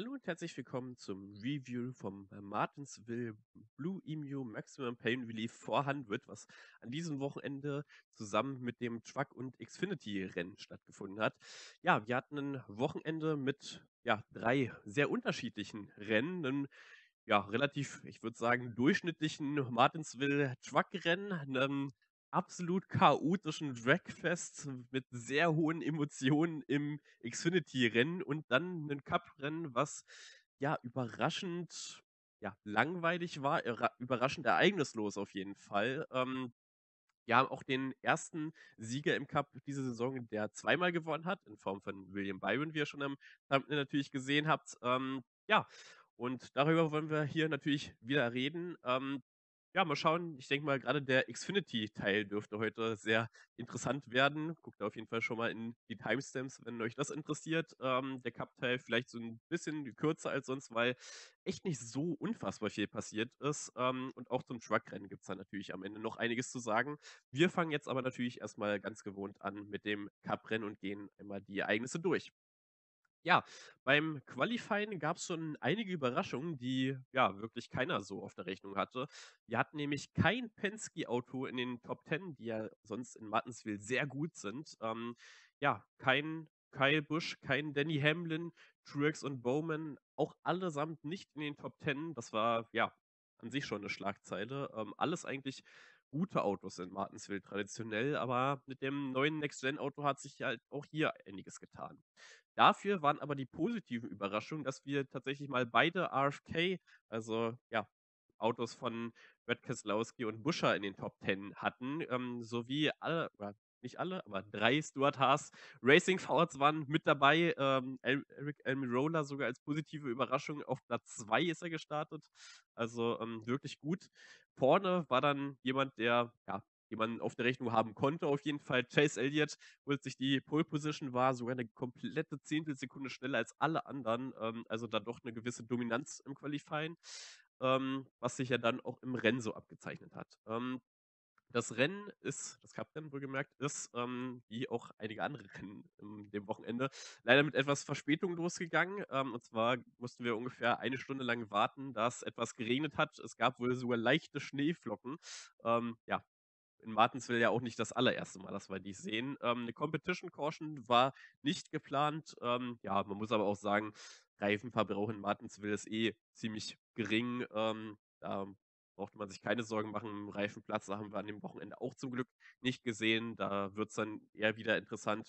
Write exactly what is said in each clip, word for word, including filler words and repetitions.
Hallo und herzlich willkommen zum Review vom Martinsville Blue Emu Maximum Pain Relief vierhundert, was an diesem Wochenende zusammen mit dem Truck- und Xfinity-Rennen stattgefunden hat. Ja, wir hatten ein Wochenende mit ja, drei sehr unterschiedlichen Rennen, einem ja, relativ, ich würde sagen, durchschnittlichen Martinsville-Truck-Rennen, einem absolut chaotischen Dragfest mit sehr hohen Emotionen im Xfinity-Rennen und dann ein Cup-Rennen, was ja überraschend ja, langweilig war, überraschend ereignislos auf jeden Fall. Ähm, wir haben auch den ersten Sieger im Cup diese Saison, der zweimal gewonnen hat, in Form von William Byron, wie ihr schon am Thumbnail natürlich gesehen habt. Ähm, ja, und darüber wollen wir hier natürlich wieder reden. Ähm, Ja, mal schauen. Ich denke mal, gerade der Xfinity-Teil dürfte heute sehr interessant werden. Guckt da auf jeden Fall schon mal in die Timestamps, wenn euch das interessiert. Ähm, der Cup-Teil vielleicht so ein bisschen kürzer als sonst, weil echt nicht so unfassbar viel passiert ist. Ähm, und auch zum Truck-Rennen gibt es dann natürlich am Ende noch einiges zu sagen. Wir fangen jetzt aber natürlich erstmal ganz gewohnt an mit dem Cup-Rennen und gehen einmal die Ereignisse durch. Ja, beim Qualifying gab es schon einige Überraschungen, die ja wirklich keiner so auf der Rechnung hatte. Wir hatten nämlich kein Penske-Auto in den Top Ten, die ja sonst in Martinsville sehr gut sind. Ähm, ja, kein Kyle Busch, kein Denny Hamlin, Truex und Bowman, auch allesamt nicht in den Top Ten. Das war ja an sich schon eine Schlagzeile. Ähm, alles eigentlich gute Autos in Martinsville traditionell, aber mit dem neuen Next-Gen-Auto hat sich halt auch hier einiges getan. Dafür waren aber die positiven Überraschungen, dass wir tatsächlich mal beide R F K, also ja, Autos von Brad Keselowski und Buscher in den Top Ten hatten, ähm, sowie alle, oder nicht alle, aber drei Stuart Haas Racing V Rs waren mit dabei, ähm, Aric Almirola sogar als positive Überraschung, auf Platz zwei ist er gestartet, also ähm, wirklich gut. Vorne war dann jemand, der, ja, jemanden auf der Rechnung haben konnte, auf jeden Fall Chase Elliott, wo sich die Pole Position war, sogar eine komplette Zehntelsekunde schneller als alle anderen, ähm, also da doch eine gewisse Dominanz im Qualifying, ähm, was sich ja dann auch im Rennen so abgezeichnet hat. Ähm, das Rennen ist, das Cup-Rennen wohlgemerkt, ist, ähm, wie auch einige andere Rennen in dem Wochenende, leider mit etwas Verspätung losgegangen, ähm, und zwar mussten wir ungefähr eine Stunde lang warten, da es etwas geregnet hat, es gab wohl sogar leichte Schneeflocken, ähm, ja, in Martinsville ja auch nicht das allererste Mal, dass wir die sehen. Ähm, eine Competition Caution war nicht geplant. Ähm, ja, man muss aber auch sagen, Reifenverbrauch in Martinsville ist eh ziemlich gering. Ähm, da brauchte man sich keine Sorgen machen. Reifenplatz, da haben wir an dem Wochenende auch zum Glück nicht gesehen. Da wird es dann eher wieder interessant,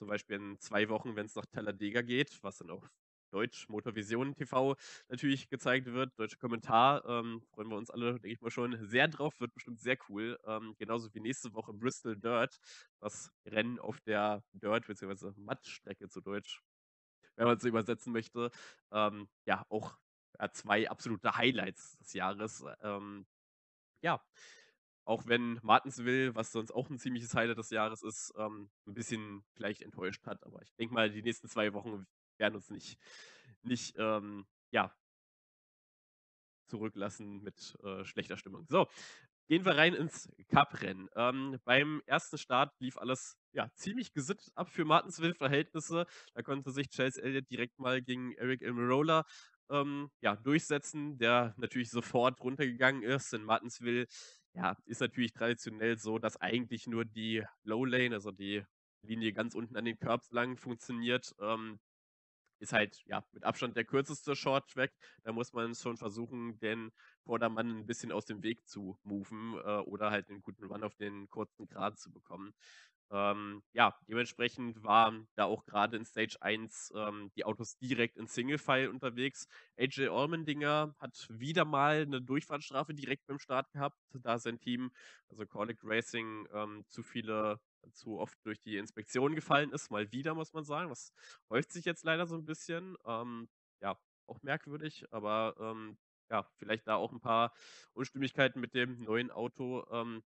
zum Beispiel in zwei Wochen, wenn es nach Talladega geht, was dann auch Deutsch Motorvision T V natürlich gezeigt wird, deutsche Kommentar, ähm, freuen wir uns alle, denke ich mal, schon sehr drauf, wird bestimmt sehr cool, ähm, genauso wie nächste Woche Bristol Dirt, das Rennen auf der Dirt- bzw. Mattstrecke zu Deutsch, wenn man es so übersetzen möchte, ähm, ja, auch äh, zwei absolute Highlights des Jahres, ähm, ja, auch wenn Martinsville, was sonst auch ein ziemliches Highlight des Jahres ist, ähm, ein bisschen vielleicht enttäuscht hat, aber ich denke mal, die nächsten zwei Wochen werden uns nicht, nicht ähm, ja, zurücklassen mit äh, schlechter Stimmung. So, gehen wir rein ins Cup-Rennen. Ähm, beim ersten Start lief alles ja, ziemlich gesittet ab für Martinsville-Verhältnisse. Da konnte sich Chase Elliott direkt mal gegen Aric Almirola ähm, ja, durchsetzen, der natürlich sofort runtergegangen ist. In Martinsville ja, ist natürlich traditionell so, dass eigentlich nur die Low-Lane, also die Linie ganz unten an den Curbs lang, funktioniert. Ähm, ist halt ja mit Abstand der kürzeste Short-Track. Da muss man schon versuchen, den Vordermann ein bisschen aus dem Weg zu moven äh, oder halt einen guten Run auf den kurzen Grat zu bekommen. Ähm, ja, dementsprechend waren da auch gerade in Stage eins ähm, die Autos direkt in Single-File unterwegs. A J Allmendinger hat wieder mal eine Durchfahrtsstrafe direkt beim Start gehabt, da sein Team, also Kaulig Racing, ähm, zu viele zu oft durch die Inspektion gefallen ist, mal wieder, muss man sagen. Das häuft sich jetzt leider so ein bisschen. Ähm, ja, auch merkwürdig, aber ähm, ja, vielleicht da auch ein paar Unstimmigkeiten mit dem neuen Auto. Ähm,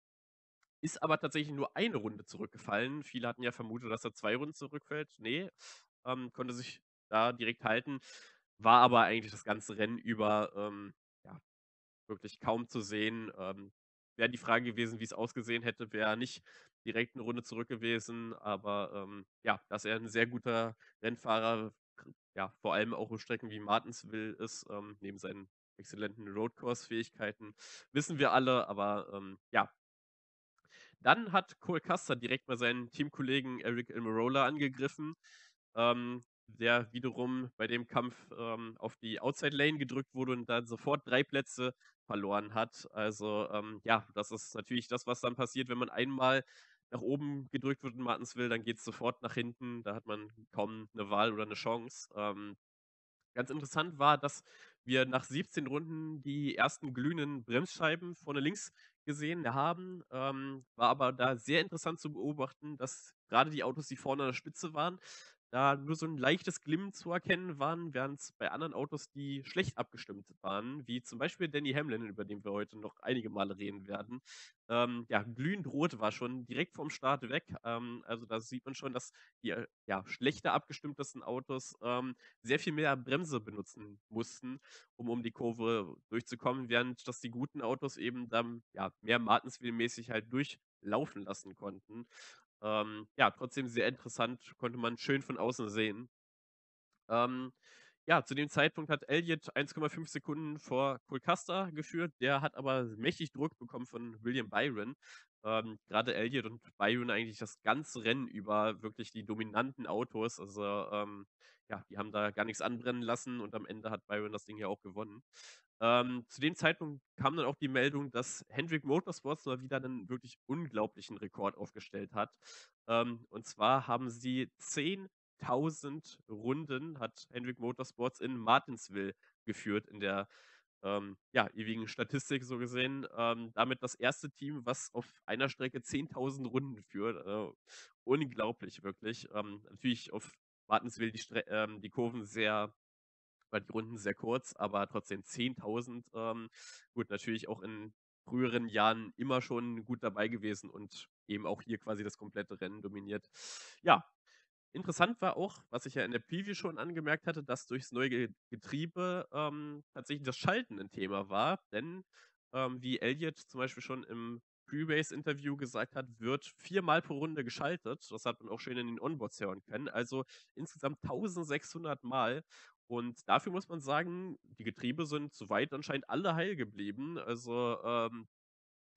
ist aber tatsächlich nur eine Runde zurückgefallen. Viele hatten ja vermutet, dass er zwei Runden zurückfällt. Nee, ähm, konnte sich da direkt halten. War aber eigentlich das ganze Rennen über ähm, ja, wirklich kaum zu sehen. Ähm, Wäre die Frage gewesen, wie es ausgesehen hätte, wäre nicht direkt eine Runde zurück gewesen, aber ähm, ja, dass er ein sehr guter Rennfahrer ja, vor allem auch auf Strecken wie Martinsville ist, ähm, neben seinen exzellenten Roadcourse-Fähigkeiten, wissen wir alle, aber ähm, ja. Dann hat Cole Custer direkt mal seinen Teamkollegen Aric Almirola angegriffen, ähm, der wiederum bei dem Kampf ähm, auf die Outside Lane gedrückt wurde und dann sofort drei Plätze verloren hat. Also ähm, ja, das ist natürlich das, was dann passiert, wenn man einmal nach oben gedrückt wird in Martinsville, dann geht es sofort nach hinten, da hat man kaum eine Wahl oder eine Chance. Ähm, ganz interessant war, dass wir nach siebzehn Runden die ersten glühenden Bremsscheiben vorne links gesehen haben, ähm, war aber da sehr interessant zu beobachten, dass gerade die Autos, die vorne an der Spitze waren, da nur so ein leichtes Glimmen zu erkennen waren, während es bei anderen Autos, die schlecht abgestimmt waren, wie zum Beispiel Denny Hamlin, über den wir heute noch einige Male reden werden, ähm, ja, glühend rot war schon direkt vom Start weg. Ähm, also da sieht man schon, dass die ja, schlechter abgestimmtesten Autos ähm, sehr viel mehr Bremse benutzen mussten, um um die Kurve durchzukommen, während dass die guten Autos eben dann ja, mehr Martinsville-mäßig halt durchlaufen lassen konnten. Ähm, ja, trotzdem sehr interessant, konnte man schön von außen sehen. Ähm, ja, zu dem Zeitpunkt hat Elliott eins Komma fünf Sekunden vor Cole Custer geführt, der hat aber mächtig Druck bekommen von William Byron. Ähm, gerade Elliott und Byron eigentlich das ganze Rennen über wirklich die dominanten Autos, also ähm, ja, die haben da gar nichts anbrennen lassen und am Ende hat Byron das Ding ja auch gewonnen. Ähm, zu dem Zeitpunkt kam dann auch die Meldung, dass Hendrick Motorsports mal wieder einen wirklich unglaublichen Rekord aufgestellt hat. Ähm, und zwar haben sie zehntausend Runden, hat Hendrick Motorsports in Martinsville geführt, in der ähm, ja, ewigen Statistik so gesehen. Ähm, damit das erste Team, was auf einer Strecke zehntausend Runden führt. Äh, unglaublich, wirklich. Ähm, natürlich auf Martinsville die, Stre- ähm, die Kurven sehr... war die Runden sehr kurz, aber trotzdem zehntausend. Ähm, gut, natürlich auch in früheren Jahren immer schon gut dabei gewesen und eben auch hier quasi das komplette Rennen dominiert. Ja, interessant war auch, was ich ja in der Preview schon angemerkt hatte, dass durchs neue Getriebe ähm, tatsächlich das Schalten ein Thema war, denn ähm, wie Elliott zum Beispiel schon im Pre-Race-Interview gesagt hat, wird viermal pro Runde geschaltet. Das hat man auch schön in den Onboards hören können. Also insgesamt eintausendsechshundert Mal. Und dafür muss man sagen, die Getriebe sind soweit anscheinend alle heil geblieben. Also ähm,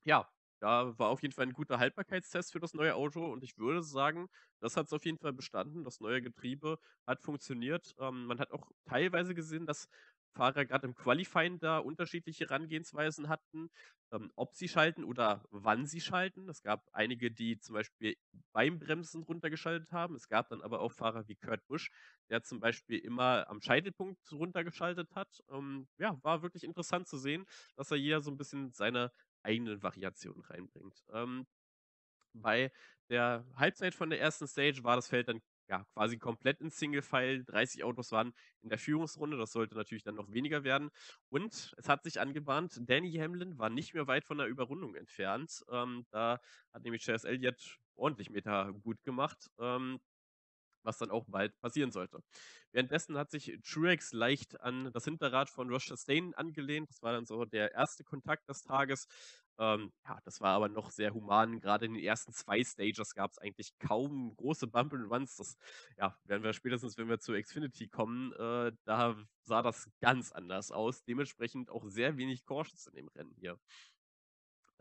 ja, da war auf jeden Fall ein guter Haltbarkeitstest für das neue Auto. Und ich würde sagen, das hat es auf jeden Fall bestanden. Das neue Getriebe hat funktioniert. Ähm, man hat auch teilweise gesehen, dass Fahrer gerade im Qualifying da unterschiedliche Herangehensweisen hatten, ähm, ob sie schalten oder wann sie schalten. Es gab einige, die zum Beispiel beim Bremsen runtergeschaltet haben. Es gab dann aber auch Fahrer wie Kurt Busch, der zum Beispiel immer am Scheitelpunkt runtergeschaltet hat. Ähm, ja, war wirklich interessant zu sehen, dass da jeder so ein bisschen seine eigenen Variationen reinbringt. Ähm, bei der Halbzeit von der ersten Stage war das Feld dann ja, quasi komplett in Single File, dreißig Autos waren in der Führungsrunde, das sollte natürlich dann noch weniger werden. Und es hat sich angebahnt, Denny Hamlin war nicht mehr weit von der Überrundung entfernt. Ähm, da hat nämlich Chase Elliott ordentlich Meter gut gemacht, ähm, was dann auch bald passieren sollte. Währenddessen hat sich Truex leicht an das Hinterrad von Ross Chastain angelehnt. Das war dann so der erste Kontakt des Tages. Ähm, ja, das war aber noch sehr human. Gerade in den ersten zwei Stages gab es eigentlich kaum große Bump and Runs. Das ja, werden wir spätestens, wenn wir zu Xfinity kommen, äh, da sah das ganz anders aus. Dementsprechend auch sehr wenig Cautions in dem Rennen hier.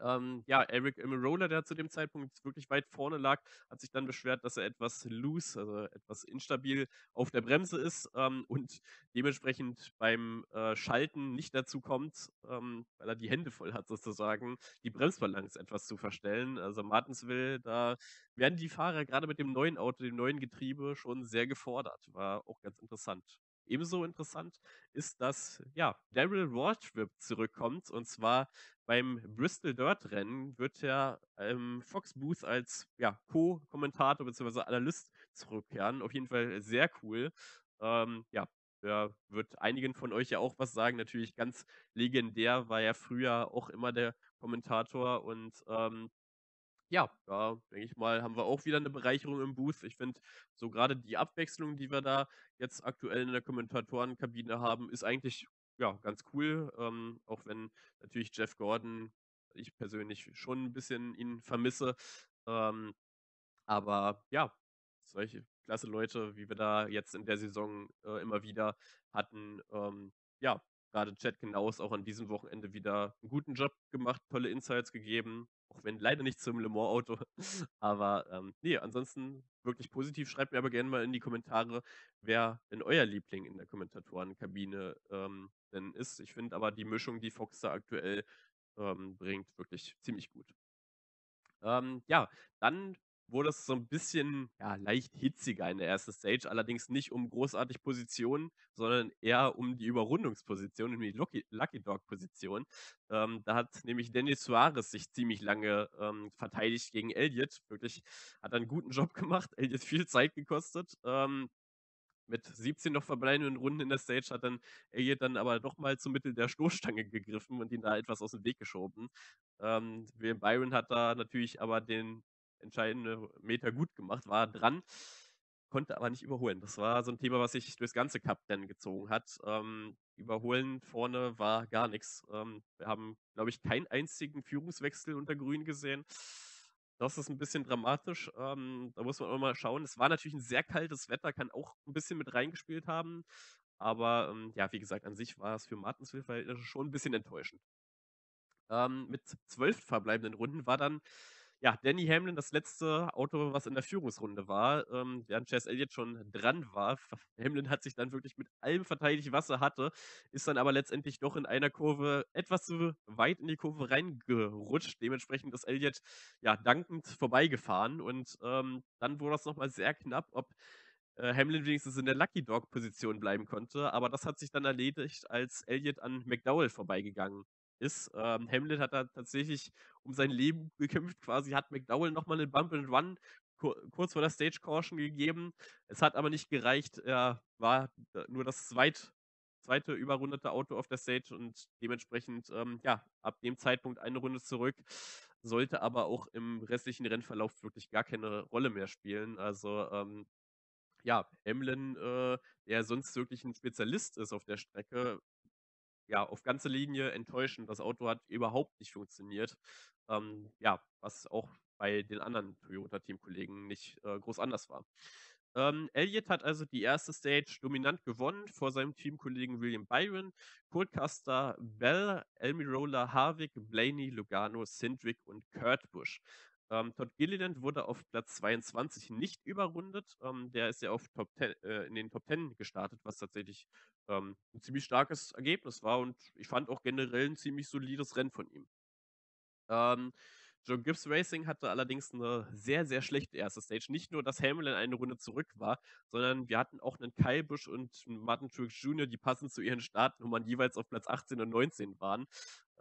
Ähm, ja, Aric Almirola, der zu dem Zeitpunkt wirklich weit vorne lag, hat sich dann beschwert, dass er etwas loose, also etwas instabil auf der Bremse ist ähm, und dementsprechend beim äh, Schalten nicht dazu kommt, ähm, weil er die Hände voll hat sozusagen, die Bremsbalance etwas zu verstellen. Also Martinsville, da werden die Fahrer gerade mit dem neuen Auto, dem neuen Getriebe schon sehr gefordert. War auch ganz interessant. Ebenso interessant ist, dass ja, Darrell Roadtrip zurückkommt und zwar beim Bristol Dirt Rennen wird er im Fox Booth als ja, Co-Kommentator bzw. Analyst zurückkehren. Auf jeden Fall sehr cool. Ähm, ja, der wird einigen von euch ja auch was sagen. Natürlich ganz legendär, war ja früher auch immer der Kommentator und ähm, ja, da denke ich mal, haben wir auch wieder eine Bereicherung im Booth. Ich finde, so gerade die Abwechslung, die wir da jetzt aktuell in der Kommentatorenkabine haben, ist eigentlich ja, ganz cool. Ähm, auch wenn natürlich Jeff Gordon, ich persönlich schon ein bisschen ihn vermisse. Ähm, aber ja, solche klasse Leute, wie wir da jetzt in der Saison äh, immer wieder hatten. Ähm, ja, gerade Chad Knaus auch an diesem Wochenende wieder einen guten Job gemacht, tolle Insights gegeben, auch wenn leider nicht zum Le Mans-Auto. Aber ähm, nee, ansonsten wirklich positiv. Schreibt mir aber gerne mal in die Kommentare, wer denn euer Liebling in der Kommentatorenkabine ähm, denn ist. Ich finde aber die Mischung, die Fox da aktuell ähm, bringt, wirklich ziemlich gut. Ähm, ja, dann wurde es so ein bisschen ja, leicht hitziger in der ersten Stage, allerdings nicht um großartig Positionen, sondern eher um die Überrundungsposition, um die Lucky, Lucky Dog-Position. Ähm, da hat nämlich Dennis Suárez sich ziemlich lange ähm, verteidigt gegen Elliott. Wirklich hat einen guten Job gemacht, Elliott viel Zeit gekostet. Ähm, mit siebzehn noch verbleibenden Runden in der Stage hat dann Elliott dann aber nochmal zum Mittel der Stoßstange gegriffen und ihn da etwas aus dem Weg geschoben. Ähm, William Byron hat da natürlich aber den entscheidende Meter gut gemacht, war dran, konnte aber nicht überholen. Das war so ein Thema, was sich durchs ganze Cup-Rennen gezogen hat. Ähm, überholen vorne war gar nichts. Ähm, wir haben, glaube ich, keinen einzigen Führungswechsel unter Grün gesehen. Das ist ein bisschen dramatisch. Ähm, da muss man auch mal schauen. Es war natürlich ein sehr kaltes Wetter, kann auch ein bisschen mit reingespielt haben. Aber ähm, ja, wie gesagt, an sich war es für Martinsville schon ein bisschen enttäuschend. Ähm, mit zwölf verbleibenden Runden war dann ja, Denny Hamlin, das letzte Auto, was in der Führungsrunde war, ähm, während Chase Elliott schon dran war. Hamlin hat sich dann wirklich mit allem verteidigt, was er hatte, ist dann aber letztendlich doch in einer Kurve etwas zu weit in die Kurve reingerutscht. Dementsprechend ist Elliott ja dankend vorbeigefahren und ähm, dann wurde das nochmal sehr knapp, ob äh, Hamlin wenigstens in der Lucky Dog-Position bleiben konnte, aber das hat sich dann erledigt, als Elliott an McDowell vorbeigegangen ist. Ähm, Hamlin hat da tatsächlich um sein Leben gekämpft, quasi hat McDowell nochmal einen Bump and Run kur kurz vor der Stage Caution gegeben. Es hat aber nicht gereicht, er war nur das zweit zweite überrundete Auto auf der Stage und dementsprechend, ähm, ja, ab dem Zeitpunkt eine Runde zurück, sollte aber auch im restlichen Rennverlauf wirklich gar keine Rolle mehr spielen. Also, ähm, ja, Hamlin, äh, der sonst wirklich ein Spezialist ist auf der Strecke, ja, auf ganze Linie enttäuschend. Das Auto hat überhaupt nicht funktioniert. Ähm, ja, was auch bei den anderen Toyota-Teamkollegen nicht äh, groß anders war. Ähm, Elliott hat also die erste Stage dominant gewonnen vor seinem Teamkollegen William Byron, Cole Custer, Bell, Almirola, Harvick, Blaney, Logano, Hendrick und Kurt Busch. Ähm, Todd Gilliland wurde auf Platz zweiundzwanzig nicht überrundet. Ähm, der ist ja auf Top zehn, äh, in den Top zehn gestartet, was tatsächlich ähm, ein ziemlich starkes Ergebnis war und ich fand auch generell ein ziemlich solides Rennen von ihm. Ähm, Joe Gibbs Racing hatte allerdings eine sehr, sehr schlechte erste Stage. Nicht nur, dass Hamlin eine Runde zurück war, sondern wir hatten auch einen Kyle Busch und Martin Truex Junior, die passend zu ihren Startnummern jeweils auf Platz achtzehn und neunzehn waren.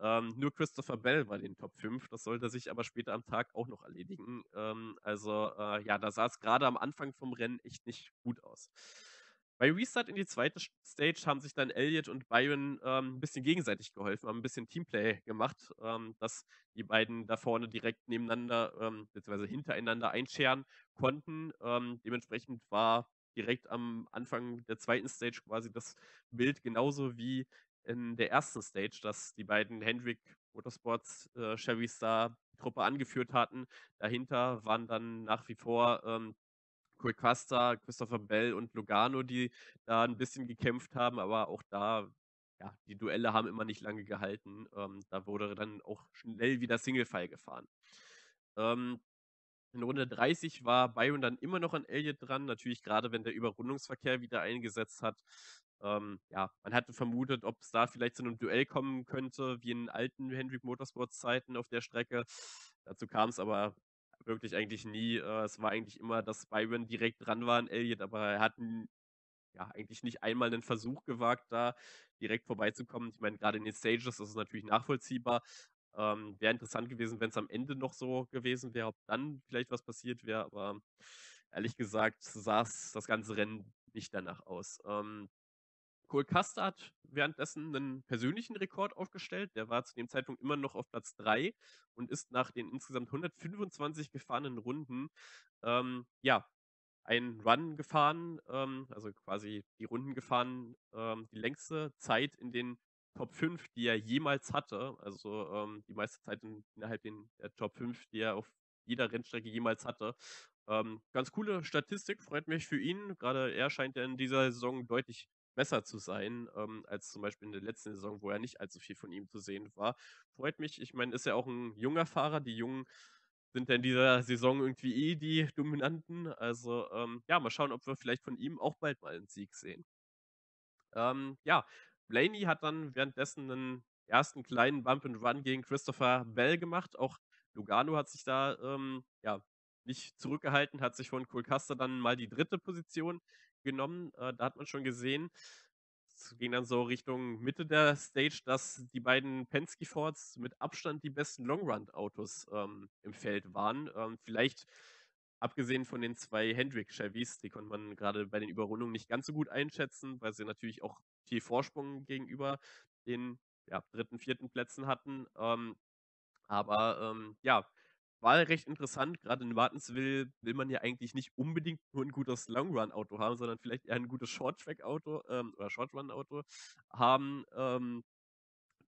Ähm, nur Christopher Bell war in den Top fünf, das sollte sich aber später am Tag auch noch erledigen. Ähm, also äh, ja, da sah es gerade am Anfang vom Rennen echt nicht gut aus. Bei Restart in die zweite Stage haben sich dann Elliott und Byron ähm, ein bisschen gegenseitig geholfen, haben ein bisschen Teamplay gemacht, ähm, dass die beiden da vorne direkt nebeneinander ähm, bzw. hintereinander einscheren konnten. Ähm, dementsprechend war direkt am Anfang der zweiten Stage quasi das Bild genauso wie in der ersten Stage, dass die beiden Hendrick Motorsports äh, Chevys da die Truppe angeführt hatten. Dahinter waren dann nach wie vor ähm, Cole Custer, Christopher Bell und Logano, die da ein bisschen gekämpft haben, aber auch da, ja, die Duelle haben immer nicht lange gehalten. Ähm, da wurde dann auch schnell wieder Single-File gefahren. Ähm, In Runde dreißig war Byron dann immer noch an Elliott dran, natürlich gerade wenn der Überrundungsverkehr wieder eingesetzt hat. Ähm, ja, man hatte vermutet, ob es da vielleicht zu einem Duell kommen könnte, wie in alten Hendrick Motorsports Zeiten auf der Strecke. Dazu kam es aber wirklich eigentlich nie. Äh, es war eigentlich immer, dass Byron direkt dran war an Elliott, aber er hat ja eigentlich nicht einmal einen Versuch gewagt, da direkt vorbeizukommen. Ich meine, gerade in den Stages ist es natürlich nachvollziehbar. Ähm, wäre interessant gewesen, wenn es am Ende noch so gewesen wäre, ob dann vielleicht was passiert wäre, aber ehrlich gesagt sah es das ganze Rennen nicht danach aus. Ähm, Cole Custer hat währenddessen einen persönlichen Rekord aufgestellt, der war zu dem Zeitpunkt immer noch auf Platz drei und ist nach den insgesamt hundertfünfundzwanzig gefahrenen Runden, ähm, ja, einen Run gefahren, ähm, also quasi die Runden gefahren, ähm, die längste Zeit in den Top fünf, die er jemals hatte, also ähm, die meiste Zeit in, innerhalb den, der Top fünf, die er auf jeder Rennstrecke jemals hatte, Ähm, ganz coole Statistik, freut mich für ihn. Gerade er scheint ja in dieser Saison deutlich besser zu sein, ähm, als zum Beispiel in der letzten Saison, wo er nicht allzu viel von ihm zu sehen war. Freut mich, ich meine, ist ja auch ein junger Fahrer, die Jungen sind ja in dieser Saison irgendwie eh die Dominanten. Also ähm, ja, mal schauen, ob wir vielleicht von ihm auch bald mal einen Sieg sehen. Ähm, ja, Blaney hat dann währenddessen einen ersten kleinen Bump and Run gegen Christopher Bell gemacht. Auch Logano hat sich da ähm, ja, nicht zurückgehalten, hat sich von Cole Custer dann mal die dritte Position genommen. Äh, da hat man schon gesehen, es ging dann so Richtung Mitte der Stage, dass die beiden Penske Fords mit Abstand die besten Long-Run-Autos ähm, im Feld waren. Ähm, vielleicht abgesehen von den zwei Hendrick-Chevys, die konnte man gerade bei den Überrundungen nicht ganz so gut einschätzen, weil sie natürlich auch viel Vorsprung gegenüber den ja, dritten, vierten Plätzen hatten. Ähm, aber ähm, ja, war recht interessant. Gerade in Martinsville will man ja eigentlich nicht unbedingt nur ein gutes Long-Run-Auto haben, sondern vielleicht eher ein gutes Short-Track-Auto ähm, oder Short-Run-Auto haben, ähm,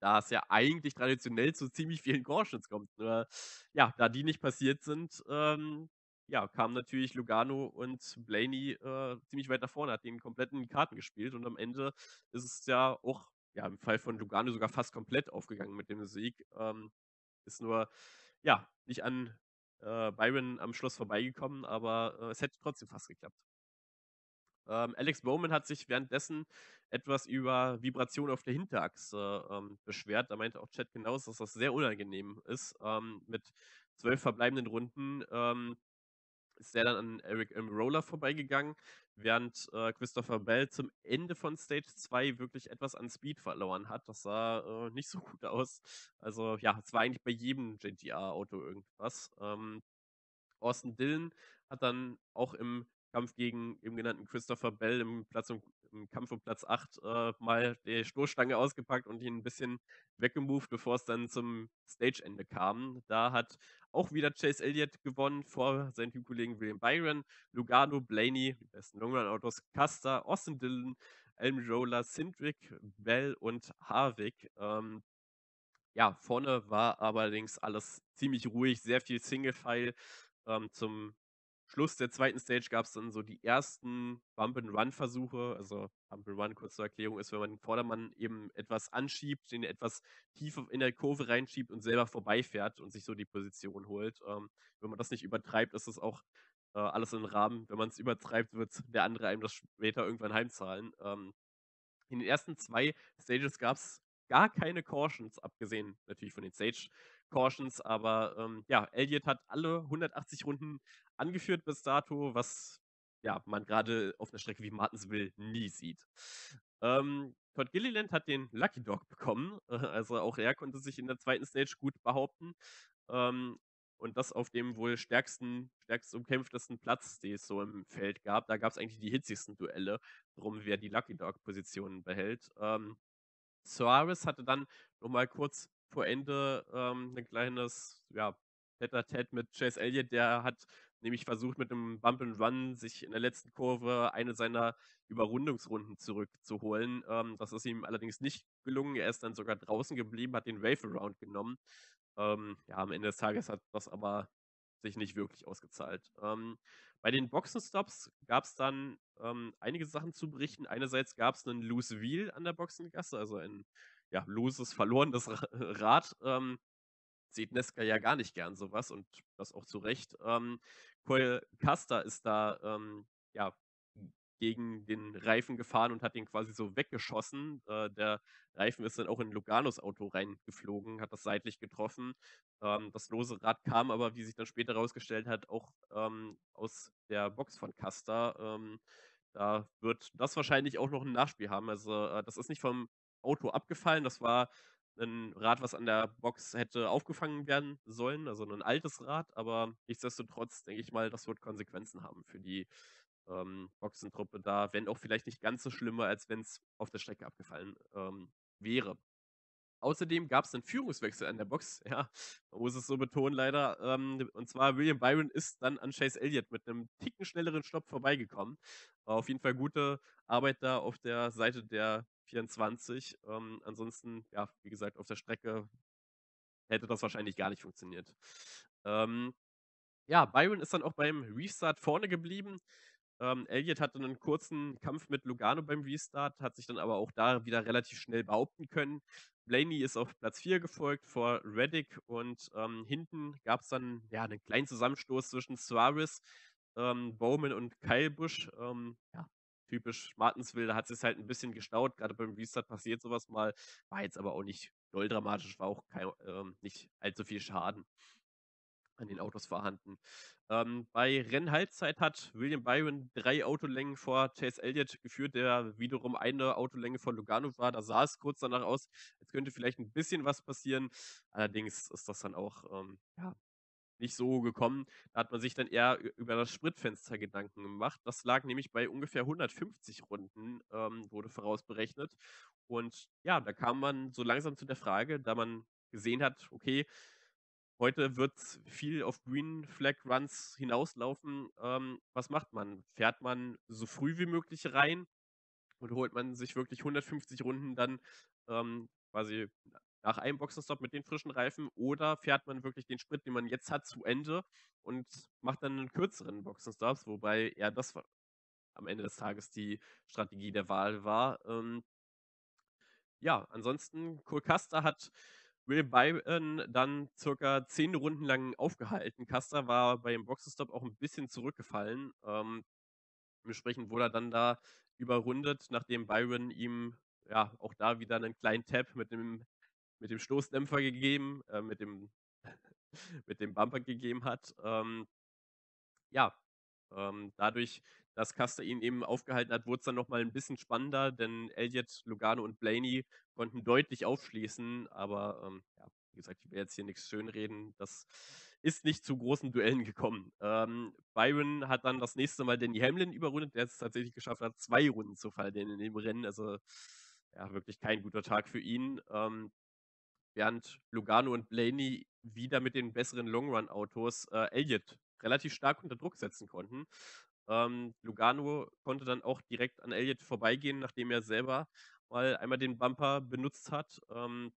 da es ja eigentlich traditionell zu ziemlich vielen Cautions kommt. Nur, ja, da die nicht passiert sind, ähm, ja, kamen natürlich Logano und Blaney äh, ziemlich weit nach vorne, hat den kompletten Karten gespielt und am Ende ist es ja auch, ja, im Fall von Logano sogar fast komplett aufgegangen mit dem Sieg. Ähm, ist nur, ja, nicht an äh, Byron am Schluss vorbeigekommen, aber äh, es hätte trotzdem fast geklappt. Ähm, Alex Bowman hat sich währenddessen etwas über Vibration auf der Hinterachse ähm, beschwert. Da meinte auch Chad Knaus, dass das sehr unangenehm ist. Ähm, mit zwölf verbleibenden Runden ähm, ist der dann an Aric Almirola vorbeigegangen, während äh, Christopher Bell zum Ende von Stage zwei wirklich etwas an Speed verloren hat. Das sah äh, nicht so gut aus. Also ja, es war eigentlich bei jedem J T A-Auto irgendwas. Ähm, Austin Dillon hat dann auch im Kampf gegen eben genannten Christopher Bell im, Platz um, im Kampf um Platz acht äh, mal die Stoßstange ausgepackt und ihn ein bisschen weggemoved, bevor es dann zum Stageende kam. Da hat auch wieder Chase Elliott gewonnen vor seinen Teamkollegen William Byron, Logano, Blaney, die besten Longrun-Autos, Custer, Austin Dillon, Almirola, Cindric, Bell und Harvick. Ähm, ja, vorne war allerdings alles ziemlich ruhig, sehr viel Single-File ähm, zum Schluss der zweiten Stage gab es dann so die ersten Bump-and-Run-Versuche. Also Bump-and-Run, kurz zur Erklärung, ist, wenn man den Vordermann eben etwas anschiebt, den etwas tief in der Kurve reinschiebt und selber vorbeifährt und sich so die Position holt. Ähm, wenn man das nicht übertreibt, ist das auch äh, alles im Rahmen. Wenn man es übertreibt, wird der andere einem das später irgendwann heimzahlen. Ähm, in den ersten zwei Stages gab es gar keine Cautions, abgesehen natürlich von den Stage-Cautions, aber ähm, ja, Elliott hat alle hundertachtzig Runden angeführt bis dato, was ja, man gerade auf einer Strecke wie Martinsville nie sieht. Ähm, Todd Gilliland hat den Lucky Dog bekommen, äh, also auch er konnte sich in der zweiten Stage gut behaupten ähm, und das auf dem wohl stärksten, stärkst umkämpftesten Platz, den es so im Feld gab. Da gab es eigentlich die hitzigsten Duelle, darum wer die Lucky Dog-Positionen behält. Ähm, Suárez hatte dann nochmal kurz vor Ende ähm, ein kleines, ja, Tête-à-Tête mit Chase Elliott, der hat nämlich versucht, mit einem Bump and Run sich in der letzten Kurve eine seiner Überrundungsrunden zurückzuholen. Ähm, das ist ihm allerdings nicht gelungen. Er ist dann sogar draußen geblieben, hat den Wave-Around genommen. Ähm, ja, am Ende des Tages hat das aber sich nicht wirklich ausgezahlt. Ähm, bei den Boxenstops gab es dann ähm, einige Sachen zu berichten. Einerseits gab es einen Loose Wheel an der Boxengasse, also ein ja, loses, verlorenes Rad. Ähm, sieht Nesca ja gar nicht gern sowas und das auch zu Recht. Ähm, Cole Custer ist da ähm, ja, gegen den Reifen gefahren und hat den quasi so weggeschossen. Äh, der Reifen ist dann auch in Loganos Auto reingeflogen, hat das seitlich getroffen. Ähm, das lose Rad kam aber, wie sich dann später herausgestellt hat, auch ähm, aus der Box von Custer. Ähm, da wird das wahrscheinlich auch noch ein Nachspiel haben. Also äh, das ist nicht vom Auto abgefallen, das war ein Rad, was an der Box hätte aufgefangen werden sollen, also ein altes Rad, aber nichtsdestotrotz denke ich mal, das wird Konsequenzen haben für die ähm, Boxentruppe da, wenn auch vielleicht nicht ganz so schlimmer, als wenn es auf der Strecke abgefallen ähm, wäre. Außerdem gab es einen Führungswechsel an der Box, ja, man muss es so betonen leider, ähm, und zwar William Byron ist dann an Chase Elliott mit einem ticken schnelleren Stopp vorbeigekommen. Äh, auf jeden Fall gute Arbeit da auf der Seite der vierundzwanzig. Ähm, ansonsten, ja, wie gesagt, auf der Strecke hätte das wahrscheinlich gar nicht funktioniert. Ähm, Ja, Byron ist dann auch beim Restart vorne geblieben. Ähm, Elliott hatte einen kurzen Kampf mit Logano beim Restart, hat sich dann aber auch da wieder relativ schnell behaupten können. Blaney ist auf Platz vier gefolgt vor Reddick und ähm, hinten gab es dann ja einen kleinen Zusammenstoß zwischen Suárez, ähm, Bowman und Kyle Busch. Ähm, ja, typisch Martinsville, da hat es sich halt ein bisschen gestaut, gerade beim Restart passiert sowas mal, war jetzt aber auch nicht doll dramatisch, war auch kein, ähm, nicht allzu viel Schaden an den Autos vorhanden. Ähm, bei Rennhalbzeit hat William Byron drei Autolängen vor Chase Elliott geführt, der wiederum eine Autolänge vor Logano war. Da sah es kurz danach aus, als könnte vielleicht ein bisschen was passieren. Allerdings ist das dann auch ähm, ja, nicht so gekommen. Da hat man sich dann eher über das Spritfenster Gedanken gemacht. Das lag nämlich bei ungefähr hundertfünfzig Runden, ähm, wurde vorausberechnet. Und ja, da kam man so langsam zu der Frage, da man gesehen hat, okay, heute wird es viel auf Green Flag Runs hinauslaufen. Ähm, was macht man? Fährt man so früh wie möglich rein und holt man sich wirklich hundertfünfzig Runden dann ähm, quasi nach einem Boxenstopp mit den frischen Reifen, oder fährt man wirklich den Sprit, den man jetzt hat, zu Ende und macht dann einen kürzeren Boxenstopp, wobei eher das war, am Ende des Tages die Strategie der Wahl war. Ähm, ja, ansonsten, Cole Custer hat Will Byron dann circa zehn Runden lang aufgehalten. Custer war beim Boxenstopp auch ein bisschen zurückgefallen. Ähm, entsprechend wurde er dann da überrundet, nachdem Byron ihm ja auch da wieder einen kleinen Tap mit dem, mit dem Stoßdämpfer gegeben, äh, mit, dem, mit dem Bumper gegeben hat. Ähm, ja, ähm, dadurch, dass Custer ihn eben aufgehalten hat, wurde es dann nochmal ein bisschen spannender, denn Elliott, Logano und Blaney konnten deutlich aufschließen, aber ähm, ja, wie gesagt, ich will jetzt hier nichts schönreden, das ist nicht zu großen Duellen gekommen. Ähm, Byron hat dann das nächste Mal Denny Hamlin überrundet, der es tatsächlich geschafft hat, zwei Runden zu verlieren in dem Rennen, also ja, wirklich kein guter Tag für ihn. Ähm, während Logano und Blaney wieder mit den besseren Long-Run-Autos äh, Elliott relativ stark unter Druck setzen konnten. Ähm, Logano konnte dann auch direkt an Elliott vorbeigehen, nachdem er selber mal einmal den Bumper benutzt hat. Ähm,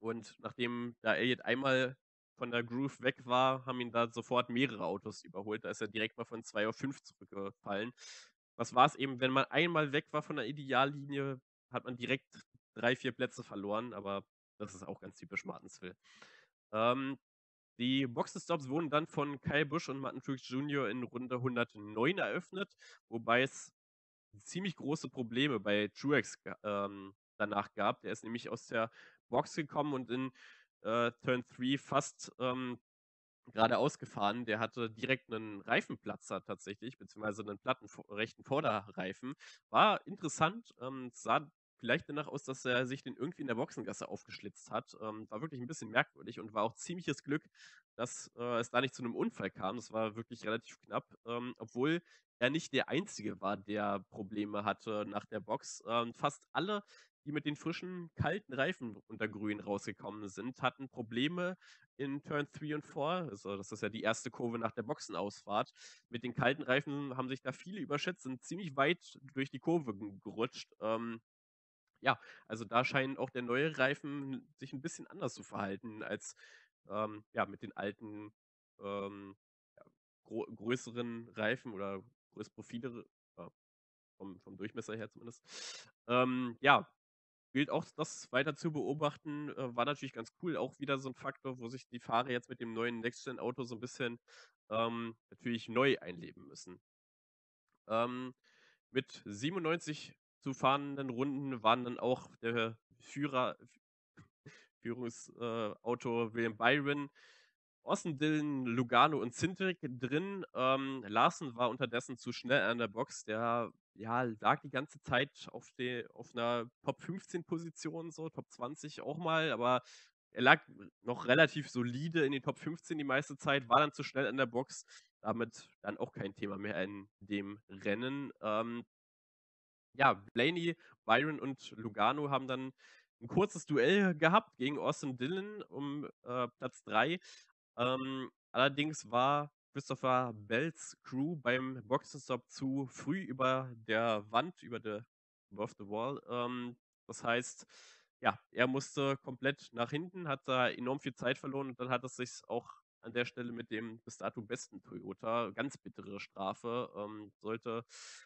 und nachdem da Elliott einmal von der Groove weg war, haben ihn da sofort mehrere Autos überholt. Da ist er direkt mal von zwei auf fünf zurückgefallen. Was war es eben, wenn man einmal weg war von der Ideallinie, hat man direkt drei, vier Plätze verloren, aber das ist auch ganz typisch Martinsville. Ähm, Die Boxenstops wurden dann von Kyle Busch und Martin Truex Junior in Runde hundertneun eröffnet, wobei es ziemlich große Probleme bei Truex ähm, danach gab. Der ist nämlich aus der Box gekommen und in äh, Turn drei fast ähm, geradeaus gefahren. Der hatte direkt einen Reifenplatzer tatsächlich, beziehungsweise einen platten rechten Vorderreifen. War interessant, ähm, sah vielleicht danach aus, dass er sich den irgendwie in der Boxengasse aufgeschlitzt hat. Ähm, war wirklich ein bisschen merkwürdig und war auch ziemliches Glück, dass äh, es da nicht zu einem Unfall kam. Das war wirklich relativ knapp, ähm, obwohl er nicht der Einzige war, der Probleme hatte nach der Box. Ähm, fast alle, die mit den frischen, kalten Reifen unter Grün rausgekommen sind, hatten Probleme in Turn drei und vier. Also das ist ja die erste Kurve nach der Boxenausfahrt. Mit den kalten Reifen haben sich da viele überschätzt, sind ziemlich weit durch die Kurve gerutscht. Ähm, Ja, also da scheinen auch der neue Reifen sich ein bisschen anders zu verhalten als ähm, ja, mit den alten ähm, ja, größeren Reifen oder größere Profile, äh, vom, vom Durchmesser her zumindest. Ähm, ja, gilt auch, das weiter zu beobachten, äh, war natürlich ganz cool. Auch wieder so ein Faktor, wo sich die Fahrer jetzt mit dem neuen Next-Gen-Auto so ein bisschen ähm, natürlich neu einleben müssen. Ähm, mit siebenundneunzig zu fahrenden Runden waren dann auch der Führer, Führungsauto äh, William Byron, Austin Dillon, Logano und Cindric drin. Ähm, Larson war unterdessen zu schnell an der Box. Der ja, lag die ganze Zeit auf, die, auf einer Top fünfzehn Position, so Top zwanzig auch mal, aber er lag noch relativ solide in den Top fünfzehn die meiste Zeit, war dann zu schnell an der Box, damit dann auch kein Thema mehr in dem Rennen. Ähm, Ja, Blaney, Byron und Logano haben dann ein kurzes Duell gehabt gegen Austin Dillon um äh, Platz drei. Ähm, allerdings war Christopher Bells Crew beim Boxenstopp zu früh über der Wand, über der above the wall. Ähm, das heißt, ja, er musste komplett nach hinten, hat da enorm viel Zeit verloren und dann hat es sich auch an der Stelle mit dem bis dato besten Toyota. Ganz bittere Strafe. Ähm, sollte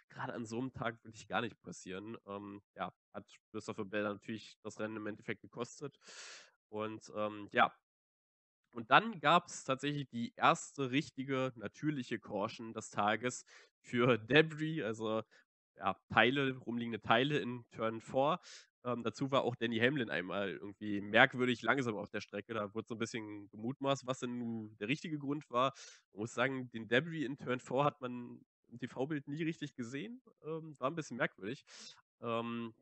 gerade an so einem Tag wirklich gar nicht passieren. Ähm, ja, hat Christopher Bell natürlich das Rennen im Endeffekt gekostet. Und ähm, ja, und dann gab es tatsächlich die erste richtige, natürliche Caution des Tages für Debris, also ja, Teile, rumliegende Teile in Turn vier. Ähm, dazu war auch Denny Hamlin einmal irgendwie merkwürdig langsam auf der Strecke. Da wurde so ein bisschen gemutmaßt, was denn nun der richtige Grund war. Man muss sagen, den Debris in Turn vier hat man im T V-Bild nie richtig gesehen. Ähm, war ein bisschen merkwürdig. Ähm,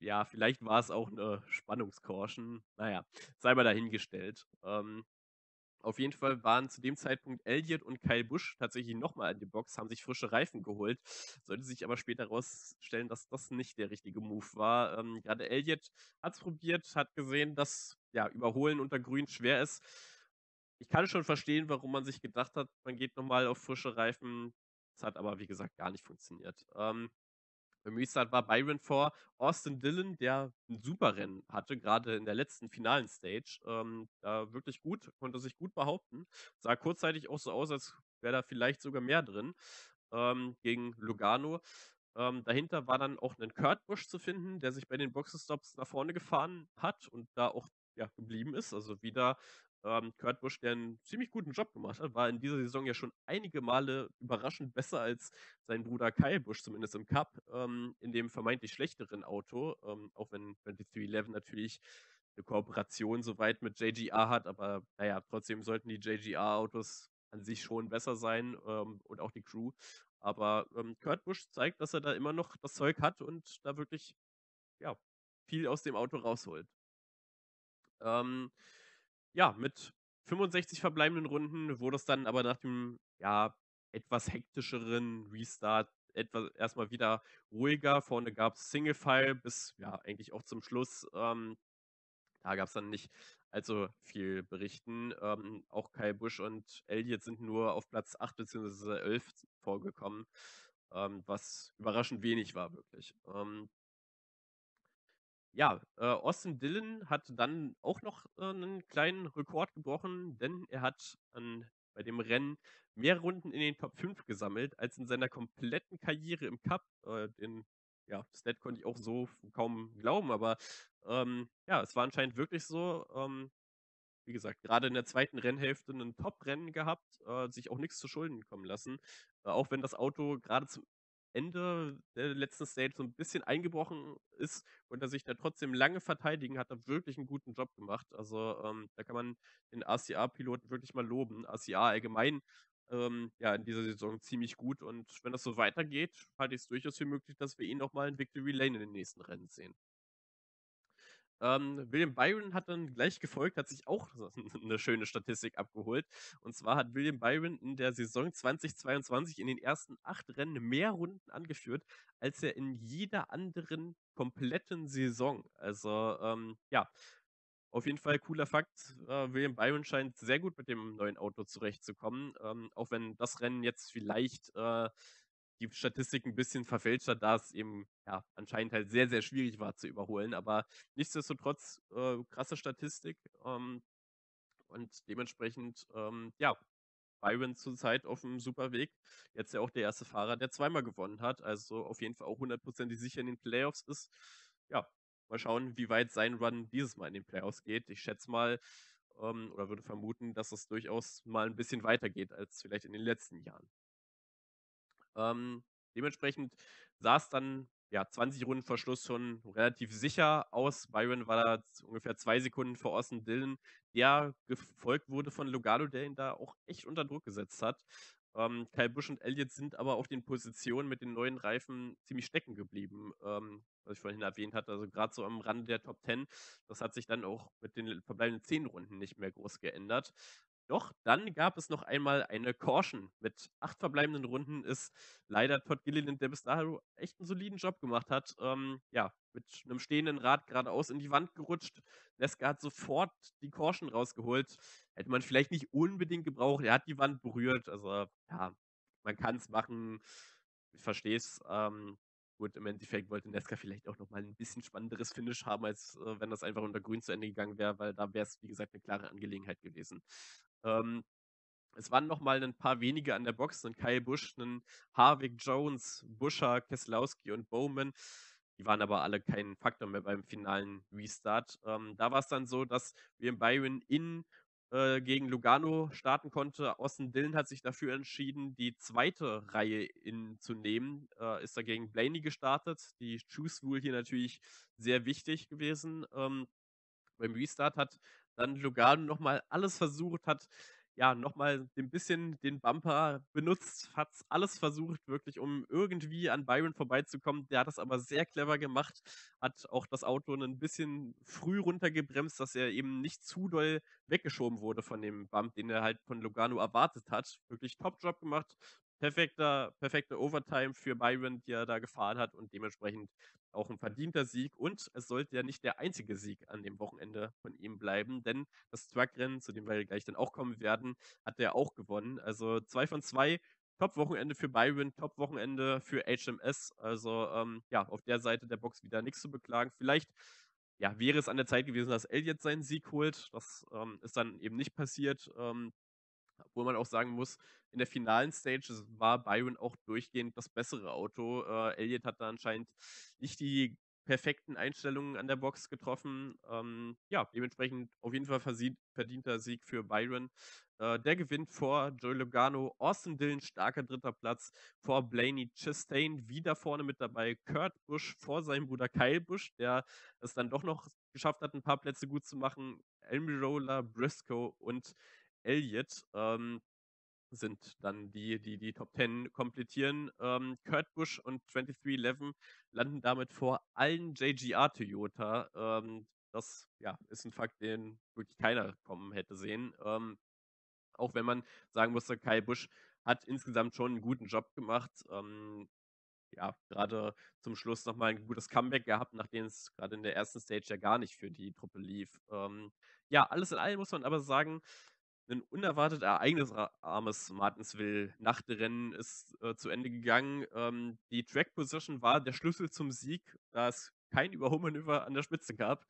ja, vielleicht war es auch eine Spannungscaution. Naja, sei mal dahingestellt. Ähm, Auf jeden Fall waren zu dem Zeitpunkt Elliott und Kyle Busch tatsächlich nochmal an die Box, haben sich frische Reifen geholt. Sollte sich aber später herausstellen, dass das nicht der richtige Move war. Ähm, gerade Elliott hat es probiert, hat gesehen, dass ja, Überholen unter Grün schwer ist. Ich kann schon verstehen, warum man sich gedacht hat, man geht nochmal auf frische Reifen. Das hat aber, wie gesagt, gar nicht funktioniert. Ähm, Beim Restart war Byron vor Austin Dillon, der ein super Rennen hatte, gerade in der letzten finalen Stage. Ähm, da wirklich gut, konnte sich gut behaupten. Sah kurzzeitig auch so aus, als wäre da vielleicht sogar mehr drin ähm, gegen Logano. Ähm, dahinter war dann auch ein Kurt Busch zu finden, der sich bei den Boxenstops nach vorne gefahren hat und da auch ja, geblieben ist. Also wieder ähm, Kurt Busch, der einen ziemlich guten Job gemacht hat, war in dieser Saison ja schon einige Male überraschend besser als sein Bruder Kyle Busch, zumindest im Cup, ähm, in dem vermeintlich schlechteren Auto, ähm, auch wenn twenty-three eleven natürlich eine Kooperation soweit mit J G R hat, aber naja, trotzdem sollten die J G R-Autos an sich schon besser sein ähm, und auch die Crew, aber ähm, Kurt Busch zeigt, dass er da immer noch das Zeug hat und da wirklich ja, viel aus dem Auto rausholt. Ähm, ja, mit fünfundsechzig verbleibenden Runden wurde es dann aber nach dem ja, etwas hektischeren Restart etwas, erstmal wieder ruhiger. Vorne gab es Single File bis ja eigentlich auch zum Schluss. Ähm, da gab es dann nicht allzu viel Berichten. Ähm, auch Kyle Busch und Elliott sind nur auf Platz acht bzw. elf vorgekommen, ähm, was überraschend wenig war wirklich. Ähm, Ja, äh, Austin Dillon hat dann auch noch äh, einen kleinen Rekord gebrochen, denn er hat an, bei dem Rennen mehr Runden in den Top fünf gesammelt, als in seiner kompletten Karriere im Cup. Äh, den, ja, das Stat konnte ich auch so kaum glauben, aber ähm, ja, es war anscheinend wirklich so. Ähm, wie gesagt, gerade in der zweiten Rennhälfte einen Top-Rennen gehabt, äh, sich auch nichts zu Schulden kommen lassen, äh, auch wenn das Auto gerade zum Ende der letzten Stage so ein bisschen eingebrochen ist und er sich da trotzdem lange verteidigen, hat er wirklich einen guten Job gemacht. Also ähm, da kann man den R C R-Piloten wirklich mal loben. R C R allgemein ähm, ja in dieser Saison ziemlich gut und wenn das so weitergeht, halte ich es durchaus für möglich, dass wir ihn nochmal in Victory Lane in den nächsten Rennen sehen. Ähm, William Byron hat dann gleich gefolgt, hat sich auch eine schöne Statistik abgeholt. Und zwar hat William Byron in der Saison zweitausendzweiundzwanzig in den ersten acht Rennen mehr Runden angeführt, als er in jeder anderen kompletten Saison. Also, ähm, ja, auf jeden Fall cooler Fakt. Äh, William Byron scheint sehr gut mit dem neuen Auto zurechtzukommen. Ähm, auch wenn das Rennen jetzt vielleicht äh, die Statistik ein bisschen verfälscht hat, da es eben ja, anscheinend halt sehr, sehr schwierig war zu überholen, aber nichtsdestotrotz äh, krasse Statistik ähm, und dementsprechend, ähm, ja, Byron zurzeit auf einem super Weg, jetzt ja auch der erste Fahrer, der zweimal gewonnen hat, also auf jeden Fall auch hundertprozentig sicher in den Playoffs ist. Ja, mal schauen, wie weit sein Run dieses Mal in den Playoffs geht. Ich schätze mal ähm, oder würde vermuten, dass es durchaus mal ein bisschen weitergeht als vielleicht in den letzten Jahren. Ähm, dementsprechend sah es dann ja, zwanzig Runden vor Schluss schon relativ sicher aus. Byron war da ungefähr zwei Sekunden vor Austin Dillon, der gefolgt wurde von Logano, der ihn da auch echt unter Druck gesetzt hat. Ähm, Kyle Busch und Elliott sind aber auf den Positionen mit den neuen Reifen ziemlich stecken geblieben, ähm, was ich vorhin erwähnt hatte, also gerade so am Rande der Top zehn. Das hat sich dann auch mit den verbleibenden zehn Runden nicht mehr groß geändert. Doch dann gab es noch einmal eine Caution. Mit acht verbleibenden Runden ist leider Todd Gilliland, der bis dahin echt einen soliden Job gemacht hat, ähm, ja, mit einem stehenden Rad geradeaus in die Wand gerutscht. Leska hat sofort die Caution rausgeholt. Hätte man vielleicht nicht unbedingt gebraucht. Er hat die Wand berührt. Also, ja, man kann es machen. Ich verstehe es. Ähm, gut, im Endeffekt wollte Leska vielleicht auch nochmal ein bisschen spannenderes Finish haben, als äh, wenn das einfach unter Grün zu Ende gegangen wäre, weil da wäre es, wie gesagt, eine klare Angelegenheit gewesen. Ähm, Es waren noch mal ein paar wenige an der Box, einen Kyle Busch, einen Harvick, Jones, Buscher, Keselowski und Bowman. Die waren aber alle kein Faktor mehr beim finalen Restart. Ähm, da war es dann so, dass William Byron in äh, gegen Logano starten konnte. Austin Dillon hat sich dafür entschieden, die zweite Reihe in zu nehmen. Äh, ist dagegen Blaney gestartet. Die Choose Rule hier natürlich sehr wichtig gewesen. Ähm, beim Restart hat dann Logano nochmal alles versucht, hat ja nochmal ein bisschen den Bumper benutzt, hat alles versucht, wirklich, um irgendwie an Byron vorbeizukommen. Der hat das aber sehr clever gemacht, hat auch das Auto ein bisschen früh runtergebremst, dass er eben nicht zu doll weggeschoben wurde von dem Bump, den er halt von Logano erwartet hat. Wirklich Top-Job gemacht, perfekter, perfekter Overtime für Byron, die er da gefahren hat, und dementsprechend auch ein verdienter Sieg. Und es sollte ja nicht der einzige Sieg an dem Wochenende von ihm bleiben, denn das Truck-Rennen, zu dem wir gleich dann auch kommen werden, hat er auch gewonnen. Also zwei von zwei, Top-Wochenende für Byron, Top-Wochenende für H M S. Also ähm, ja, auf der Seite der Box wieder nichts zu beklagen. Vielleicht ja, wäre es an der Zeit gewesen, dass Elliott seinen Sieg holt. Das ähm, ist dann eben nicht passiert. Ähm, Obwohl man auch sagen muss, in der finalen Stage war Byron auch durchgehend das bessere Auto. Äh, Elliott hat da anscheinend nicht die perfekten Einstellungen an der Box getroffen. Ähm, ja, dementsprechend auf jeden Fall verdienter Sieg für Byron. Äh, der gewinnt vor Joey Logano, Austin Dillon, starker dritter Platz, vor Blaney, Chastain wieder vorne mit dabei, Kurt Busch vor seinem Bruder Kyle Busch, der es dann doch noch geschafft hat, ein paar Plätze gut zu machen, Almirola, Briscoe und Elliott ähm, sind dann die, die die Top Ten komplettieren. Ähm, Kurt Busch und dreiundzwanzig elf landen damit vor allen J G R Toyota. Ähm, das ja, ist ein Fakt, den wirklich keiner kommen hätte sehen. Ähm, auch wenn man sagen musste, Kyle Busch hat insgesamt schon einen guten Job gemacht. Ähm, ja, gerade zum Schluss nochmal ein gutes Comeback gehabt, nachdem es gerade in der ersten Stage ja gar nicht für die Truppe lief. Ähm, ja, alles in allem muss man aber sagen, ein unerwartet ereignisarmes Martinsville-Nachtrennen ist äh, zu Ende gegangen. Ähm, die Track-Position war der Schlüssel zum Sieg, da es kein Überholmanöver an der Spitze gab.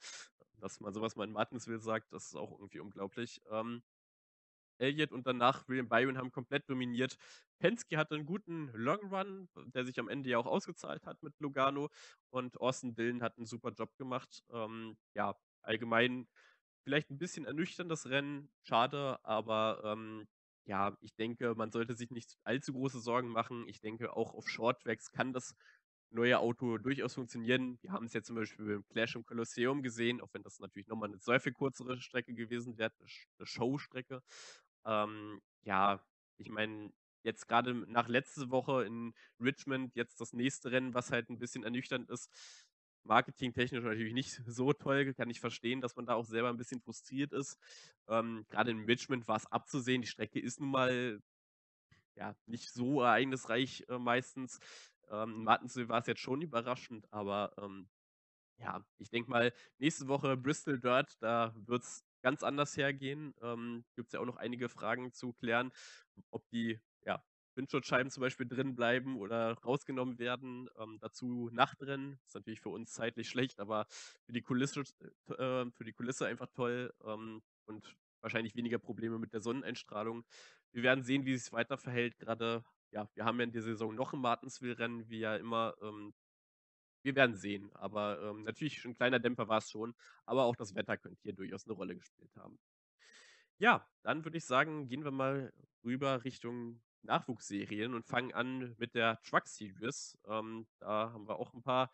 Dass man sowas mal in Martinsville sagt, das ist auch irgendwie unglaublich. Ähm, Elliott und danach William Byron haben komplett dominiert. Penske hatte einen guten Long Run, der sich am Ende ja auch ausgezahlt hat mit Logano. Und Austin Dillon hat einen super Job gemacht. Ähm, ja, allgemein vielleicht ein bisschen ernüchternd das Rennen, schade, aber ähm, ja, ich denke, man sollte sich nicht allzu große Sorgen machen. Ich denke, auch auf Shorttracks kann das neue Auto durchaus funktionieren. Wir haben es ja zum Beispiel beim Clash im Kolosseum gesehen, auch wenn das natürlich nochmal eine sehr viel kürzere Strecke gewesen wäre, eine Showstrecke. Ähm, ja, ich meine, jetzt gerade nach letzter Woche in Richmond, jetzt das nächste Rennen, was halt ein bisschen ernüchternd ist, marketingtechnisch natürlich nicht so toll, kann ich verstehen, dass man da auch selber ein bisschen frustriert ist. Ähm, gerade in Richmond war es abzusehen, die Strecke ist nun mal ja, nicht so ereignisreich äh, meistens. Ähm, in Martinsville war es jetzt schon überraschend, aber ähm, ja, ich denke mal, nächste Woche Bristol Dirt, da wird es ganz anders hergehen. Ähm, gibt es ja auch noch einige Fragen zu klären, ob die ja, Windschutzscheiben zum Beispiel drin bleiben oder rausgenommen werden. Ähm, dazu Nachtrennen. Ist natürlich für uns zeitlich schlecht, aber für die Kulisse, äh, für die Kulisse einfach toll ähm, und wahrscheinlich weniger Probleme mit der Sonneneinstrahlung. Wir werden sehen, wie es sich weiter verhält. Gerade, ja, wir haben ja in der Saison noch ein Martinsville-Rennen, wie ja immer. Ähm, wir werden sehen, aber ähm, natürlich ein kleiner Dämpfer war es schon, aber auch das Wetter könnte hier durchaus eine Rolle gespielt haben. Ja, dann würde ich sagen, gehen wir mal rüber Richtung Nachwuchsserien und fangen an mit der Truck Series. Ähm, da haben wir auch ein paar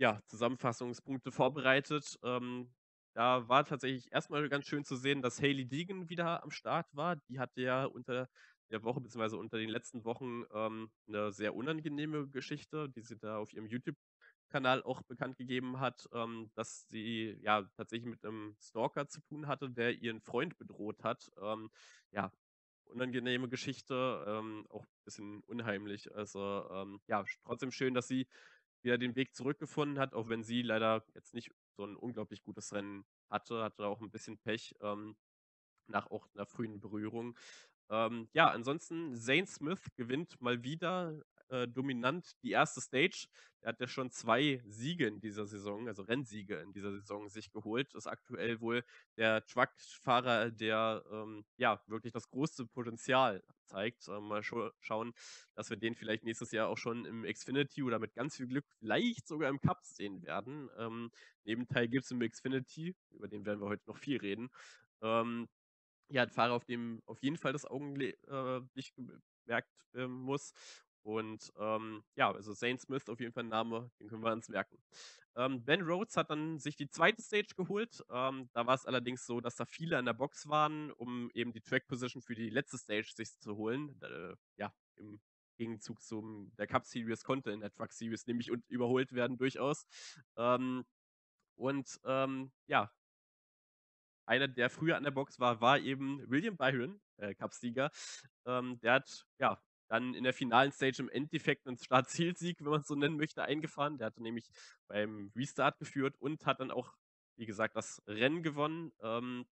ja, Zusammenfassungspunkte vorbereitet. Ähm, da war tatsächlich erstmal ganz schön zu sehen, dass Hayley Deegan wieder am Start war. Die hatte ja unter der Woche bzw. unter den letzten Wochen ähm, eine sehr unangenehme Geschichte, die sie da auf ihrem YouTube-Kanal auch bekannt gegeben hat, ähm, dass sie ja tatsächlich mit einem Stalker zu tun hatte, der ihren Freund bedroht hat. Ähm, ja, unangenehme Geschichte, ähm, auch ein bisschen unheimlich, also ähm, ja, trotzdem schön, dass sie wieder den Weg zurückgefunden hat, auch wenn sie leider jetzt nicht so ein unglaublich gutes Rennen hatte, hatte auch ein bisschen Pech, ähm, nach auch einer frühen Berührung. Ähm, ja, ansonsten Zane Smith gewinnt mal wieder äh, dominant die erste Stage. Er hat ja schon zwei Siege in dieser Saison, also Rennsiege in dieser Saison sich geholt. Ist aktuell wohl der Truck-Fahrer, der ähm, ja wirklich das größte Potenzial zeigt. Ähm, mal scho- schauen, dass wir den vielleicht nächstes Jahr auch schon im Xfinity oder mit ganz viel Glück vielleicht sogar im Cup sehen werden. Ähm, neben Ty Gibbs im Xfinity, über den werden wir heute noch viel reden. Ähm, ja, ein Fahrer, auf dem auf jeden Fall das Augenlicht äh, gemerkt äh, muss. Und ähm, ja, also Zane Smith auf jeden Fall ein Name, den können wir uns merken. Ähm, Ben Rhodes hat dann sich die zweite Stage geholt. Ähm, da war es allerdings so, dass da viele an der Box waren, um eben die Track Position für die letzte Stage sich zu holen. Äh, ja, im Gegenzug zum der Cup Series konnte in der Truck Series nämlich und überholt werden durchaus. Ähm, und ähm, ja, einer, der früher an der Box war, war eben William Byron, äh, Cup-Sieger. Ähm, der hat, ja, dann in der finalen Stage im Endeffekt einen Start-Ziel-Sieg, wenn man es so nennen möchte, eingefahren. Der hatte nämlich beim Restart geführt und hat dann auch, wie gesagt, das Rennen gewonnen. Ähm,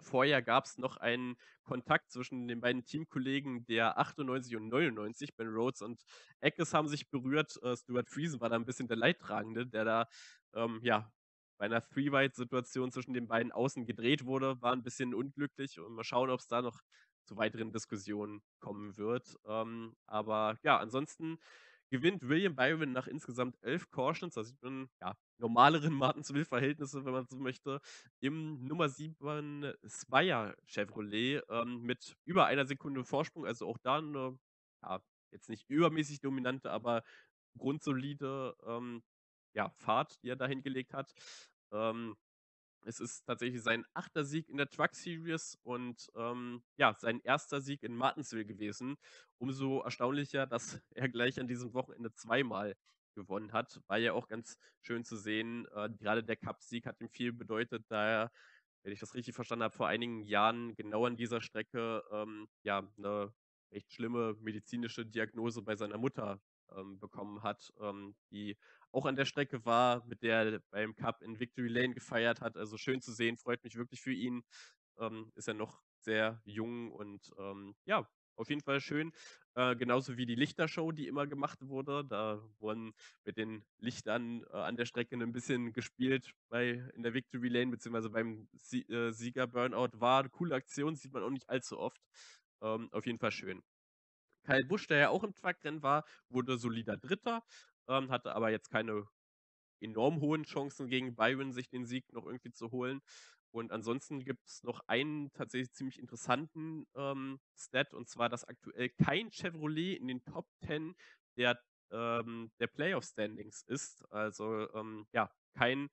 vorher gab es noch einen Kontakt zwischen den beiden Teamkollegen der achtundneunzig und neunundneunzig. Ben Rhodes und Eckes haben sich berührt. Äh, Stuart Friesen war da ein bisschen der Leidtragende, der da, ähm, ja, bei einer Three-Wide-Situation zwischen den beiden außen gedreht wurde, war ein bisschen unglücklich und mal schauen, ob es da noch zu weiteren Diskussionen kommen wird. Ähm, aber ja, ansonsten gewinnt William Byron nach insgesamt elf Cautions, da sieht man ja normaleren Martinsville-Verhältnisse, wenn man so möchte, im Nummer sieben Spire Chevrolet ähm, mit über einer Sekunde Vorsprung, also auch da eine, ja, jetzt nicht übermäßig dominante, aber grundsolide ähm, Ja, Fahrt, die er da hingelegt hat. Ähm, es ist tatsächlich sein achter Sieg in der Truck Series und ähm, ja, sein erster Sieg in Martinsville gewesen. Umso erstaunlicher, dass er gleich an diesem Wochenende zweimal gewonnen hat. War ja auch ganz schön zu sehen. Äh, gerade der Cup-Sieg hat ihm viel bedeutet, da er, wenn ich das richtig verstanden habe, vor einigen Jahren genau an dieser Strecke ähm, ja, eine echt schlimme medizinische Diagnose bei seiner Mutter ähm, bekommen hat, ähm, die auch an der Strecke war, mit der er beim Cup in Victory Lane gefeiert hat. Also schön zu sehen, freut mich wirklich für ihn. Ähm, ist ja noch sehr jung und ähm, ja, auf jeden Fall schön. Äh, genauso wie die Lichtershow, die immer gemacht wurde. Da wurden mit den Lichtern äh, an der Strecke ein bisschen gespielt bei, in der Victory Lane, beziehungsweise beim Sie- äh, Sieger-Burnout war. Eine coole Aktion, sieht man auch nicht allzu oft. Ähm, auf jeden Fall schön. Kyle Busch, der ja auch im Truckrennen war, wurde solider Dritter. Ähm, hatte aber jetzt keine enorm hohen Chancen gegen Byron, sich den Sieg noch irgendwie zu holen. Und ansonsten gibt es noch einen tatsächlich ziemlich interessanten ähm, Stat, und zwar, dass aktuell kein Chevrolet in den Top zehn der, ähm, der Playoff-Standings ist. Also, ähm, ja, kein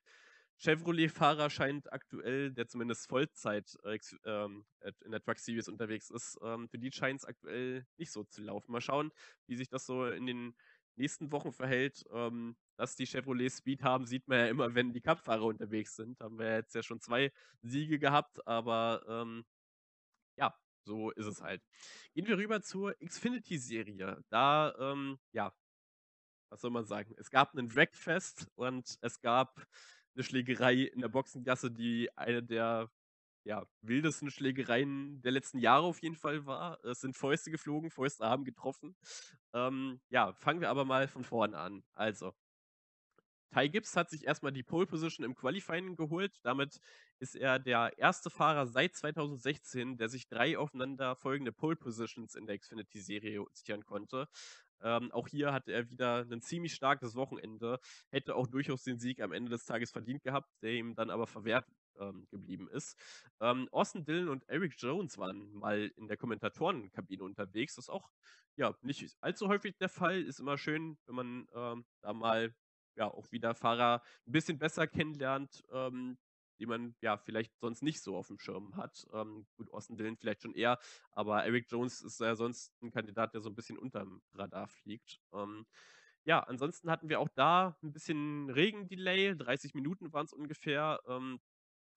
Chevrolet-Fahrer scheint aktuell, der zumindest Vollzeit äh, ähm, in der Truck Series unterwegs ist, ähm, für die scheint es aktuell nicht so zu laufen. Mal schauen, wie sich das so in den nächsten Wochen verhält. Ähm, dass die Chevrolet Speed haben, sieht man ja immer, wenn die Cup-Fahrer unterwegs sind. Haben wir jetzt ja schon zwei Siege gehabt, aber ähm, ja, so ist es halt. Gehen wir rüber zur Xfinity-Serie. Da, ähm, ja, was soll man sagen? Es gab einen Wreckfest und es gab eine Schlägerei in der Boxengasse, die eine der ja, wildesten Schlägereien der letzten Jahre auf jeden Fall war. Es sind Fäuste geflogen, Fäuste haben getroffen. Ähm, ja, fangen wir aber mal von vorne an. Also, Ty Gibbs hat sich erstmal die Pole Position im Qualifying geholt. Damit ist er der erste Fahrer seit zweitausendsechzehn, der sich drei aufeinanderfolgende Pole Positions in der Xfinity-Serie sichern konnte. Ähm, auch hier hatte er wieder ein ziemlich starkes Wochenende, hätte auch durchaus den Sieg am Ende des Tages verdient gehabt, der ihm dann aber verwehrt ähm, geblieben ist. Ähm, Austin Dillon und Aric Jones waren mal in der Kommentatorenkabine unterwegs, das ist auch ja, nicht allzu häufig der Fall, ist immer schön, wenn man ähm, da mal ja, auch wieder Fahrer ein bisschen besser kennenlernt, ähm, die man ja vielleicht sonst nicht so auf dem Schirm hat. Ähm, gut, Austin Dillon vielleicht schon eher, aber Aric Jones ist ja sonst ein Kandidat, der so ein bisschen unterm Radar fliegt. Ähm, ja, ansonsten hatten wir auch da ein bisschen Regendelay, dreißig Minuten waren es ungefähr. Ähm,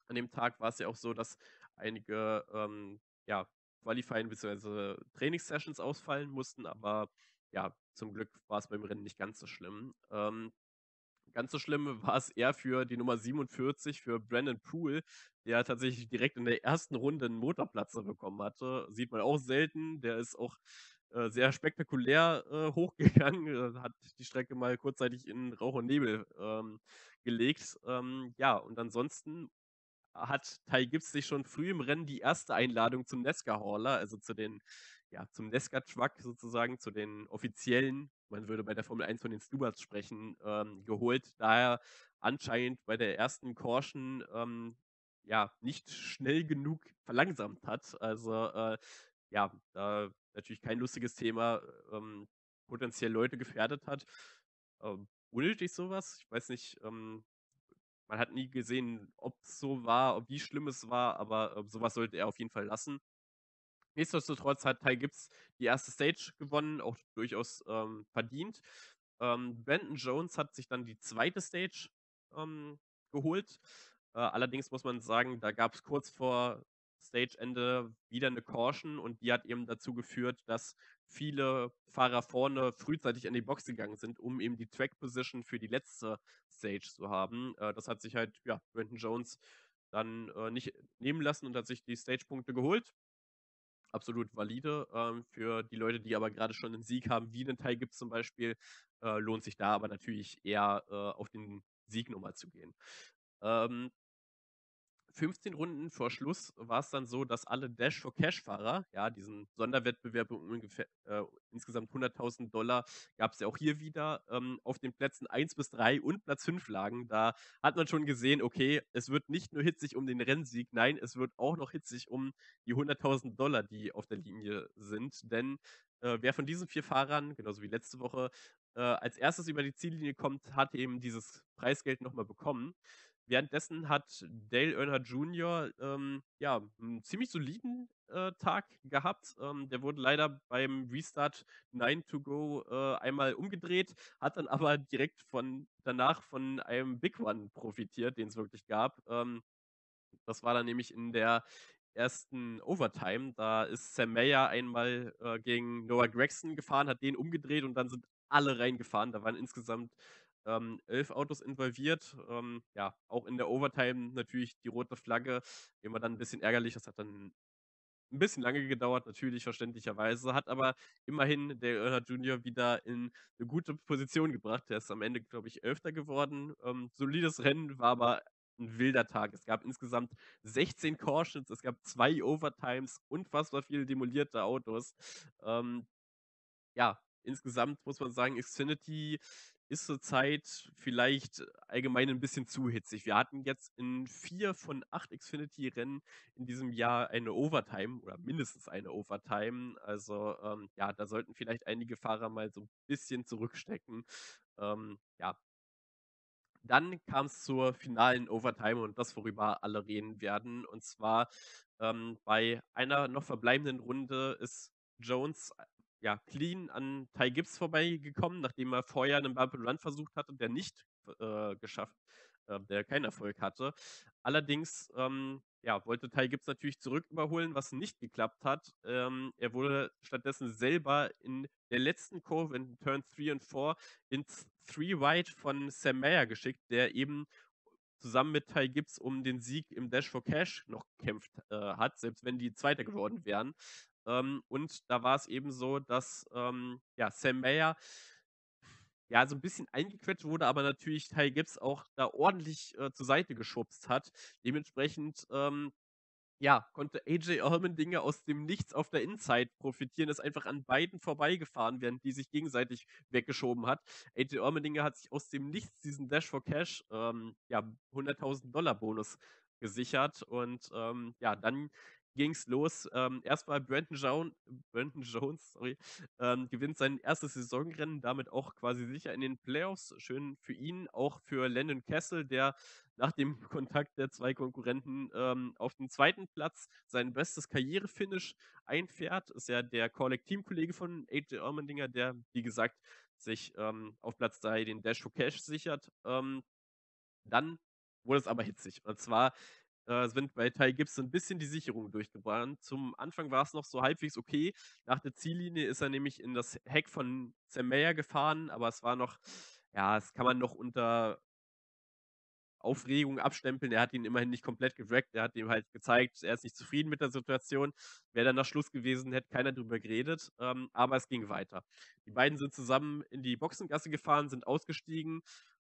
an dem Tag war es ja auch so, dass einige ähm, ja, Qualifying- bzw. Trainingssessions ausfallen mussten, aber ja, zum Glück war es beim Rennen nicht ganz so schlimm. Ähm, Ganz so schlimm war es eher für die Nummer siebenundvierzig, für Brandon Poole, der tatsächlich direkt in der ersten Runde einen Motorplatzer bekommen hatte. Sieht man auch selten. Der ist auch äh, sehr spektakulär äh, hochgegangen, äh, hat die Strecke mal kurzzeitig in Rauch und Nebel ähm, gelegt. Ähm, ja, und ansonsten hat Ty Gibbs sich schon früh im Rennen die erste Einladung zum Nesca-Hauler, also zu den, ja, zum Nesca-Truck sozusagen, zu den offiziellen, man würde bei der Formel eins von den Stewards sprechen, ähm, geholt, da er anscheinend bei der ersten Caution ähm, ja, nicht schnell genug verlangsamt hat. Also äh, ja, da natürlich kein lustiges Thema, ähm, potenziell Leute gefährdet hat. Ähm, unnötig sowas, ich weiß nicht, ähm, man hat nie gesehen, ob es so war, ob wie schlimm es war, aber äh, sowas sollte er auf jeden Fall lassen. Nichtsdestotrotz hat Ty Gibbs die erste Stage gewonnen, auch durchaus ähm, verdient. Ähm, Brandon Jones hat sich dann die zweite Stage ähm, geholt. Äh, allerdings muss man sagen, da gab es kurz vor Stageende wieder eine Caution und die hat eben dazu geführt, dass viele Fahrer vorne frühzeitig an die Box gegangen sind, um eben die Track Position für die letzte Stage zu haben. Äh, das hat sich halt, ja, Brandon Jones dann äh, nicht nehmen lassen und hat sich die Stagepunkte geholt. Absolut valide. Ähm, für die Leute, die aber gerade schon einen Sieg haben, wie einen Ty Gibbs zum Beispiel, äh, lohnt sich da aber natürlich eher äh, auf den Sieg nochmal zu gehen. Ähm, fünfzehn Runden vor Schluss war es dann so, dass alle Dash-for-Cash-Fahrer, ja, diesen Sonderwettbewerb um ungefähr, äh, insgesamt hunderttausend Dollar gab es ja auch hier wieder, ähm, auf den Plätzen eins bis drei und Platz fünf lagen. Da hat man schon gesehen, okay, es wird nicht nur hitzig um den Rennsieg, nein, es wird auch noch hitzig um die hunderttausend Dollar, die auf der Linie sind, denn äh, wer von diesen vier Fahrern, genauso wie letzte Woche, äh, als erstes über die Ziellinie kommt, hat eben dieses Preisgeld nochmal bekommen. Währenddessen hat Dale Earnhardt Junior Ähm, ja, einen ziemlich soliden äh, Tag gehabt. Ähm, der wurde leider beim Restart nine to go äh, einmal umgedreht, hat dann aber direkt von danach von einem Big One profitiert, den es wirklich gab. Ähm, das war dann nämlich in der ersten Overtime. Da ist Sam Mayer einmal äh, gegen Noah Gragson gefahren, hat den umgedreht und dann sind alle reingefahren. Da waren insgesamt Ähm, elf Autos involviert, ähm, ja, auch in der Overtime natürlich die rote Flagge, immer dann ein bisschen ärgerlich, das hat dann ein bisschen lange gedauert, natürlich, verständlicherweise, hat aber immerhin der Earnhardt Junior wieder in eine gute Position gebracht, der ist am Ende, glaube ich, Elfter geworden, ähm, solides Rennen, war aber ein wilder Tag, es gab insgesamt sechzehn Cautions, es gab zwei Overtimes, unfassbar viele demolierte Autos, ähm, ja, insgesamt muss man sagen, Xfinity ist zurzeit vielleicht allgemein ein bisschen zu hitzig. Wir hatten jetzt in vier von acht Xfinity-Rennen in diesem Jahr eine Overtime oder mindestens eine Overtime. Also ähm, ja, da sollten vielleicht einige Fahrer mal so ein bisschen zurückstecken. Ähm, ja. Dann kam es zur finalen Overtime und das, worüber alle reden werden. Und zwar ähm, bei einer noch verbleibenden Runde ist Jones ja clean an Ty Gibbs vorbeigekommen, nachdem er vorher einen Bump and Run versucht hatte, der nicht äh, geschafft, äh, der keinen Erfolg hatte. Allerdings ähm, ja, wollte Ty Gibbs natürlich zurück überholen, was nicht geklappt hat. Ähm, er wurde stattdessen selber in der letzten Kurve in Turn drei und vier ins three wide von Sam Mayer geschickt, der eben zusammen mit Ty Gibbs um den Sieg im Dash for Cash noch gekämpft äh, hat, selbst wenn die Zweiter geworden wären. Ähm, und da war es eben so, dass ähm, ja, Sam Mayer ja, so ein bisschen eingequetscht wurde, aber natürlich Ty Gibbs auch da ordentlich äh, zur Seite geschubst hat. Dementsprechend ähm, ja, konnte A J Allmendinger aus dem Nichts auf der Inside profitieren, ist einfach an beiden vorbeigefahren, während die sich gegenseitig weggeschoben hat. A J Allmendinger hat sich aus dem Nichts diesen Dash for Cash ähm, ja, hunderttausend Dollar Bonus gesichert und ähm, ja, dann ging es los. Ähm, erstmal Brandon, Joan, Brandon Jones sorry, ähm, gewinnt sein erstes Saisonrennen, damit auch quasi sicher in den Playoffs. Schön für ihn, auch für Landon Cassill, der nach dem Kontakt der zwei Konkurrenten ähm, auf den zweiten Platz sein bestes Karrierefinish einfährt. Ist ja der Kaulig-Teamkollege von A J Allmendinger, der, wie gesagt, sich ähm, auf Platz drei den Dash for Cash sichert. Ähm, dann wurde es aber hitzig. Und zwar sind bei Ty Gibbs ein bisschen die Sicherung durchgebrannt. Zum Anfang war es noch so halbwegs okay. Nach der Ziellinie ist er nämlich in das Heck von Sam Mayer gefahren, aber es war noch, ja, das kann man noch unter Aufregung abstempeln. Er hat ihn immerhin nicht komplett gewreckt. Er hat ihm halt gezeigt, er ist nicht zufrieden mit der Situation. Wäre dann nach Schluss gewesen, hätte keiner drüber geredet. Ähm, aber es ging weiter. Die beiden sind zusammen in die Boxengasse gefahren, sind ausgestiegen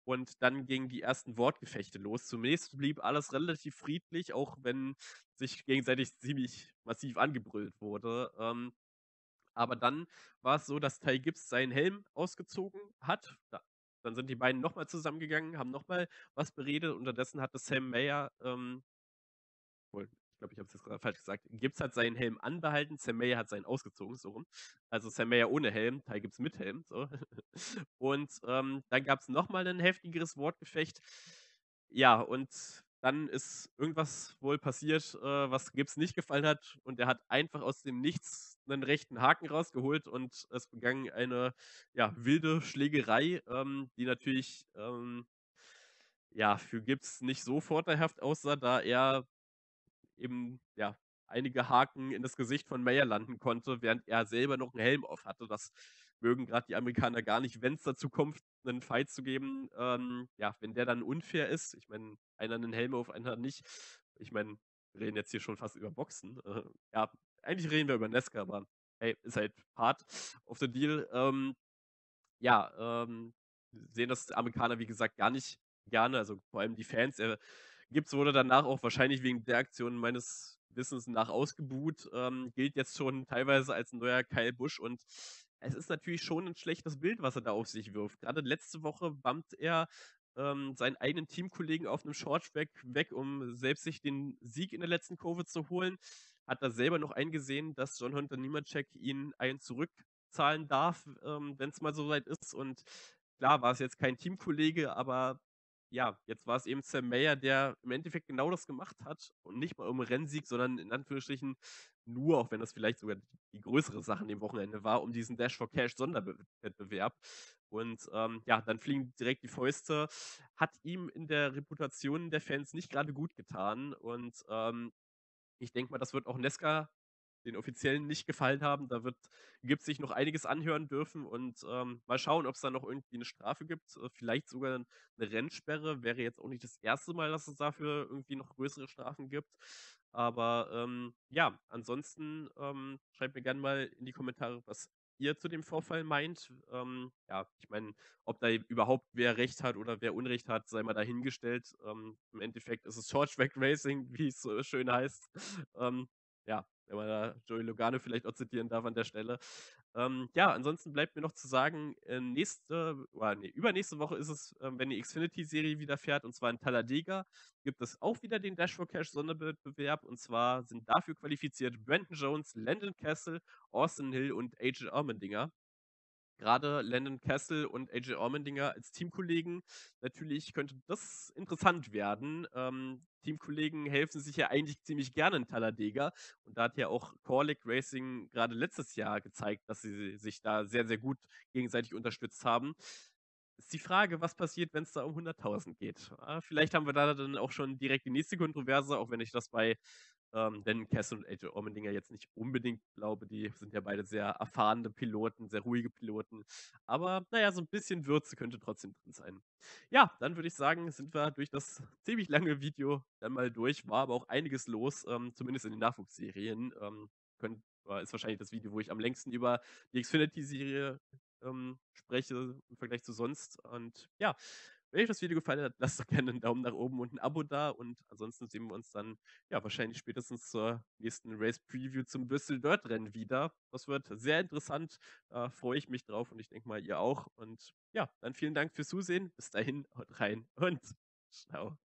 und dann gingen die ersten Wortgefechte los. Zunächst blieb alles relativ friedlich, auch wenn sich gegenseitig ziemlich massiv angebrüllt wurde. Ähm, aber dann war es so, dass Ty Gibbs seinen Helm ausgezogen hat. Da Dann sind die beiden nochmal zusammengegangen, haben nochmal was beredet. Unterdessen hatte Sam Mayer, ähm, wohl, ich glaube, ich habe es jetzt gerade falsch gesagt, Gibbs hat seinen Helm anbehalten, Sam Mayer hat seinen ausgezogen, so rum. Also Sam Mayer ohne Helm, Ty Gibbs mit Helm, so. Und ähm, dann gab es nochmal ein heftigeres Wortgefecht. Ja, und dann ist irgendwas wohl passiert, äh, was Gibbs nicht gefallen hat. Und er hat einfach aus dem Nichts einen rechten Haken rausgeholt und es begann eine ja, wilde Schlägerei, ähm, die natürlich ähm, ja, für Gibbs nicht so vorteilhaft aussah, da er eben ja, einige Haken in das Gesicht von Mayer landen konnte, während er selber noch einen Helm auf hatte. Das mögen gerade die Amerikaner gar nicht, wenn es dazu kommt, einen Fight zu geben. Ähm, ja, wenn der dann unfair ist, ich meine, einer einen Helm auf, einer nicht. Ich meine, wir reden jetzt hier schon fast über Boxen. Äh, ja, eigentlich reden wir über Nesca, aber hey, ist halt part of the deal. Ähm, ja, ähm, sehen das Amerikaner, wie gesagt, gar nicht gerne, also vor allem die Fans. Äh, Gibbs wurde danach auch wahrscheinlich wegen der Aktion meines Wissens nach ausgebuht. Ähm, gilt jetzt schon teilweise als ein neuer Kyle Busch und es ist natürlich schon ein schlechtes Bild, was er da auf sich wirft. Gerade letzte Woche bammt er ähm, seinen eigenen Teamkollegen auf einem Shorttrack weg, um selbst sich den Sieg in der letzten Kurve zu holen. Hat da selber noch eingesehen, dass John Hunter Nemechek ihn einen zurückzahlen darf, ähm, wenn es mal soweit ist. Und klar war es jetzt kein Teamkollege, aber ja, jetzt war es eben Sam Mayer, der im Endeffekt genau das gemacht hat und nicht mal um Rennsieg, sondern in Anführungsstrichen nur, auch wenn das vielleicht sogar die größere Sache an dem Wochenende war, um diesen Dash for Cash Sonderwettbewerb. Und ähm, ja, dann fliegen direkt die Fäuste. Hat ihm in der Reputation der Fans nicht gerade gut getan und ähm, ich denke mal, das wird auch Nesca den Offiziellen nicht gefallen haben. Da wird Gibbs sich noch einiges anhören dürfen und ähm, mal schauen, ob es da noch irgendwie eine Strafe gibt. Vielleicht sogar eine Rennsperre. Wäre jetzt auch nicht das erste Mal, dass es dafür irgendwie noch größere Strafen gibt. Aber ähm, ja, ansonsten ähm, schreibt mir gerne mal in die Kommentare, was ihr zu dem Vorfall meint. Ähm, ja, ich meine, ob da überhaupt wer Recht hat oder wer Unrecht hat, sei mal dahingestellt. Ähm, im Endeffekt ist es Shorttrack Racing, wie es so schön heißt. Ähm, ja, wenn man da Joey Logano vielleicht auch zitieren darf an der Stelle. Ähm, ja, ansonsten bleibt mir noch zu sagen, nächste, oder nee, übernächste Woche ist es, ähm, wenn die Xfinity-Serie wieder fährt, und zwar in Talladega, gibt es auch wieder den Dash for Cash Sonderwettbewerb, und zwar sind dafür qualifiziert Brandon Jones, Landon Cassill, Austin Hill und A J Allmendinger. Gerade Landon Cassill und A J Allmendinger als Teamkollegen. Natürlich könnte das interessant werden. Ähm, Teamkollegen helfen sich ja eigentlich ziemlich gerne in Talladega. Und da hat ja auch Kaulig Racing gerade letztes Jahr gezeigt, dass sie sich da sehr, sehr gut gegenseitig unterstützt haben. Ist die Frage, was passiert, wenn es da um hunderttausend geht. Äh, vielleicht haben wir da dann auch schon direkt die nächste Kontroverse, auch wenn ich das bei Ähm, denn Cassill und A J Allmendinger jetzt nicht unbedingt, glaube, die sind ja beide sehr erfahrene Piloten, sehr ruhige Piloten. Aber naja, so ein bisschen Würze könnte trotzdem drin sein. Ja, dann würde ich sagen, sind wir durch das ziemlich lange Video dann mal durch. War aber auch einiges los, ähm, zumindest in den Nachwuchsserien. Ähm, könnt, äh, ist wahrscheinlich das Video, wo ich am längsten über die Xfinity-Serie ähm, spreche im Vergleich zu sonst. Und ja, wenn euch das Video gefallen hat, lasst doch gerne einen Daumen nach oben und ein Abo da. Und ansonsten sehen wir uns dann ja wahrscheinlich spätestens zur nächsten Race-Preview zum Bristol Dirt-Rennen wieder. Das wird sehr interessant. Da freue ich mich drauf und ich denke mal, ihr auch. Und ja, dann vielen Dank fürs Zusehen. Bis dahin, haut rein und ciao.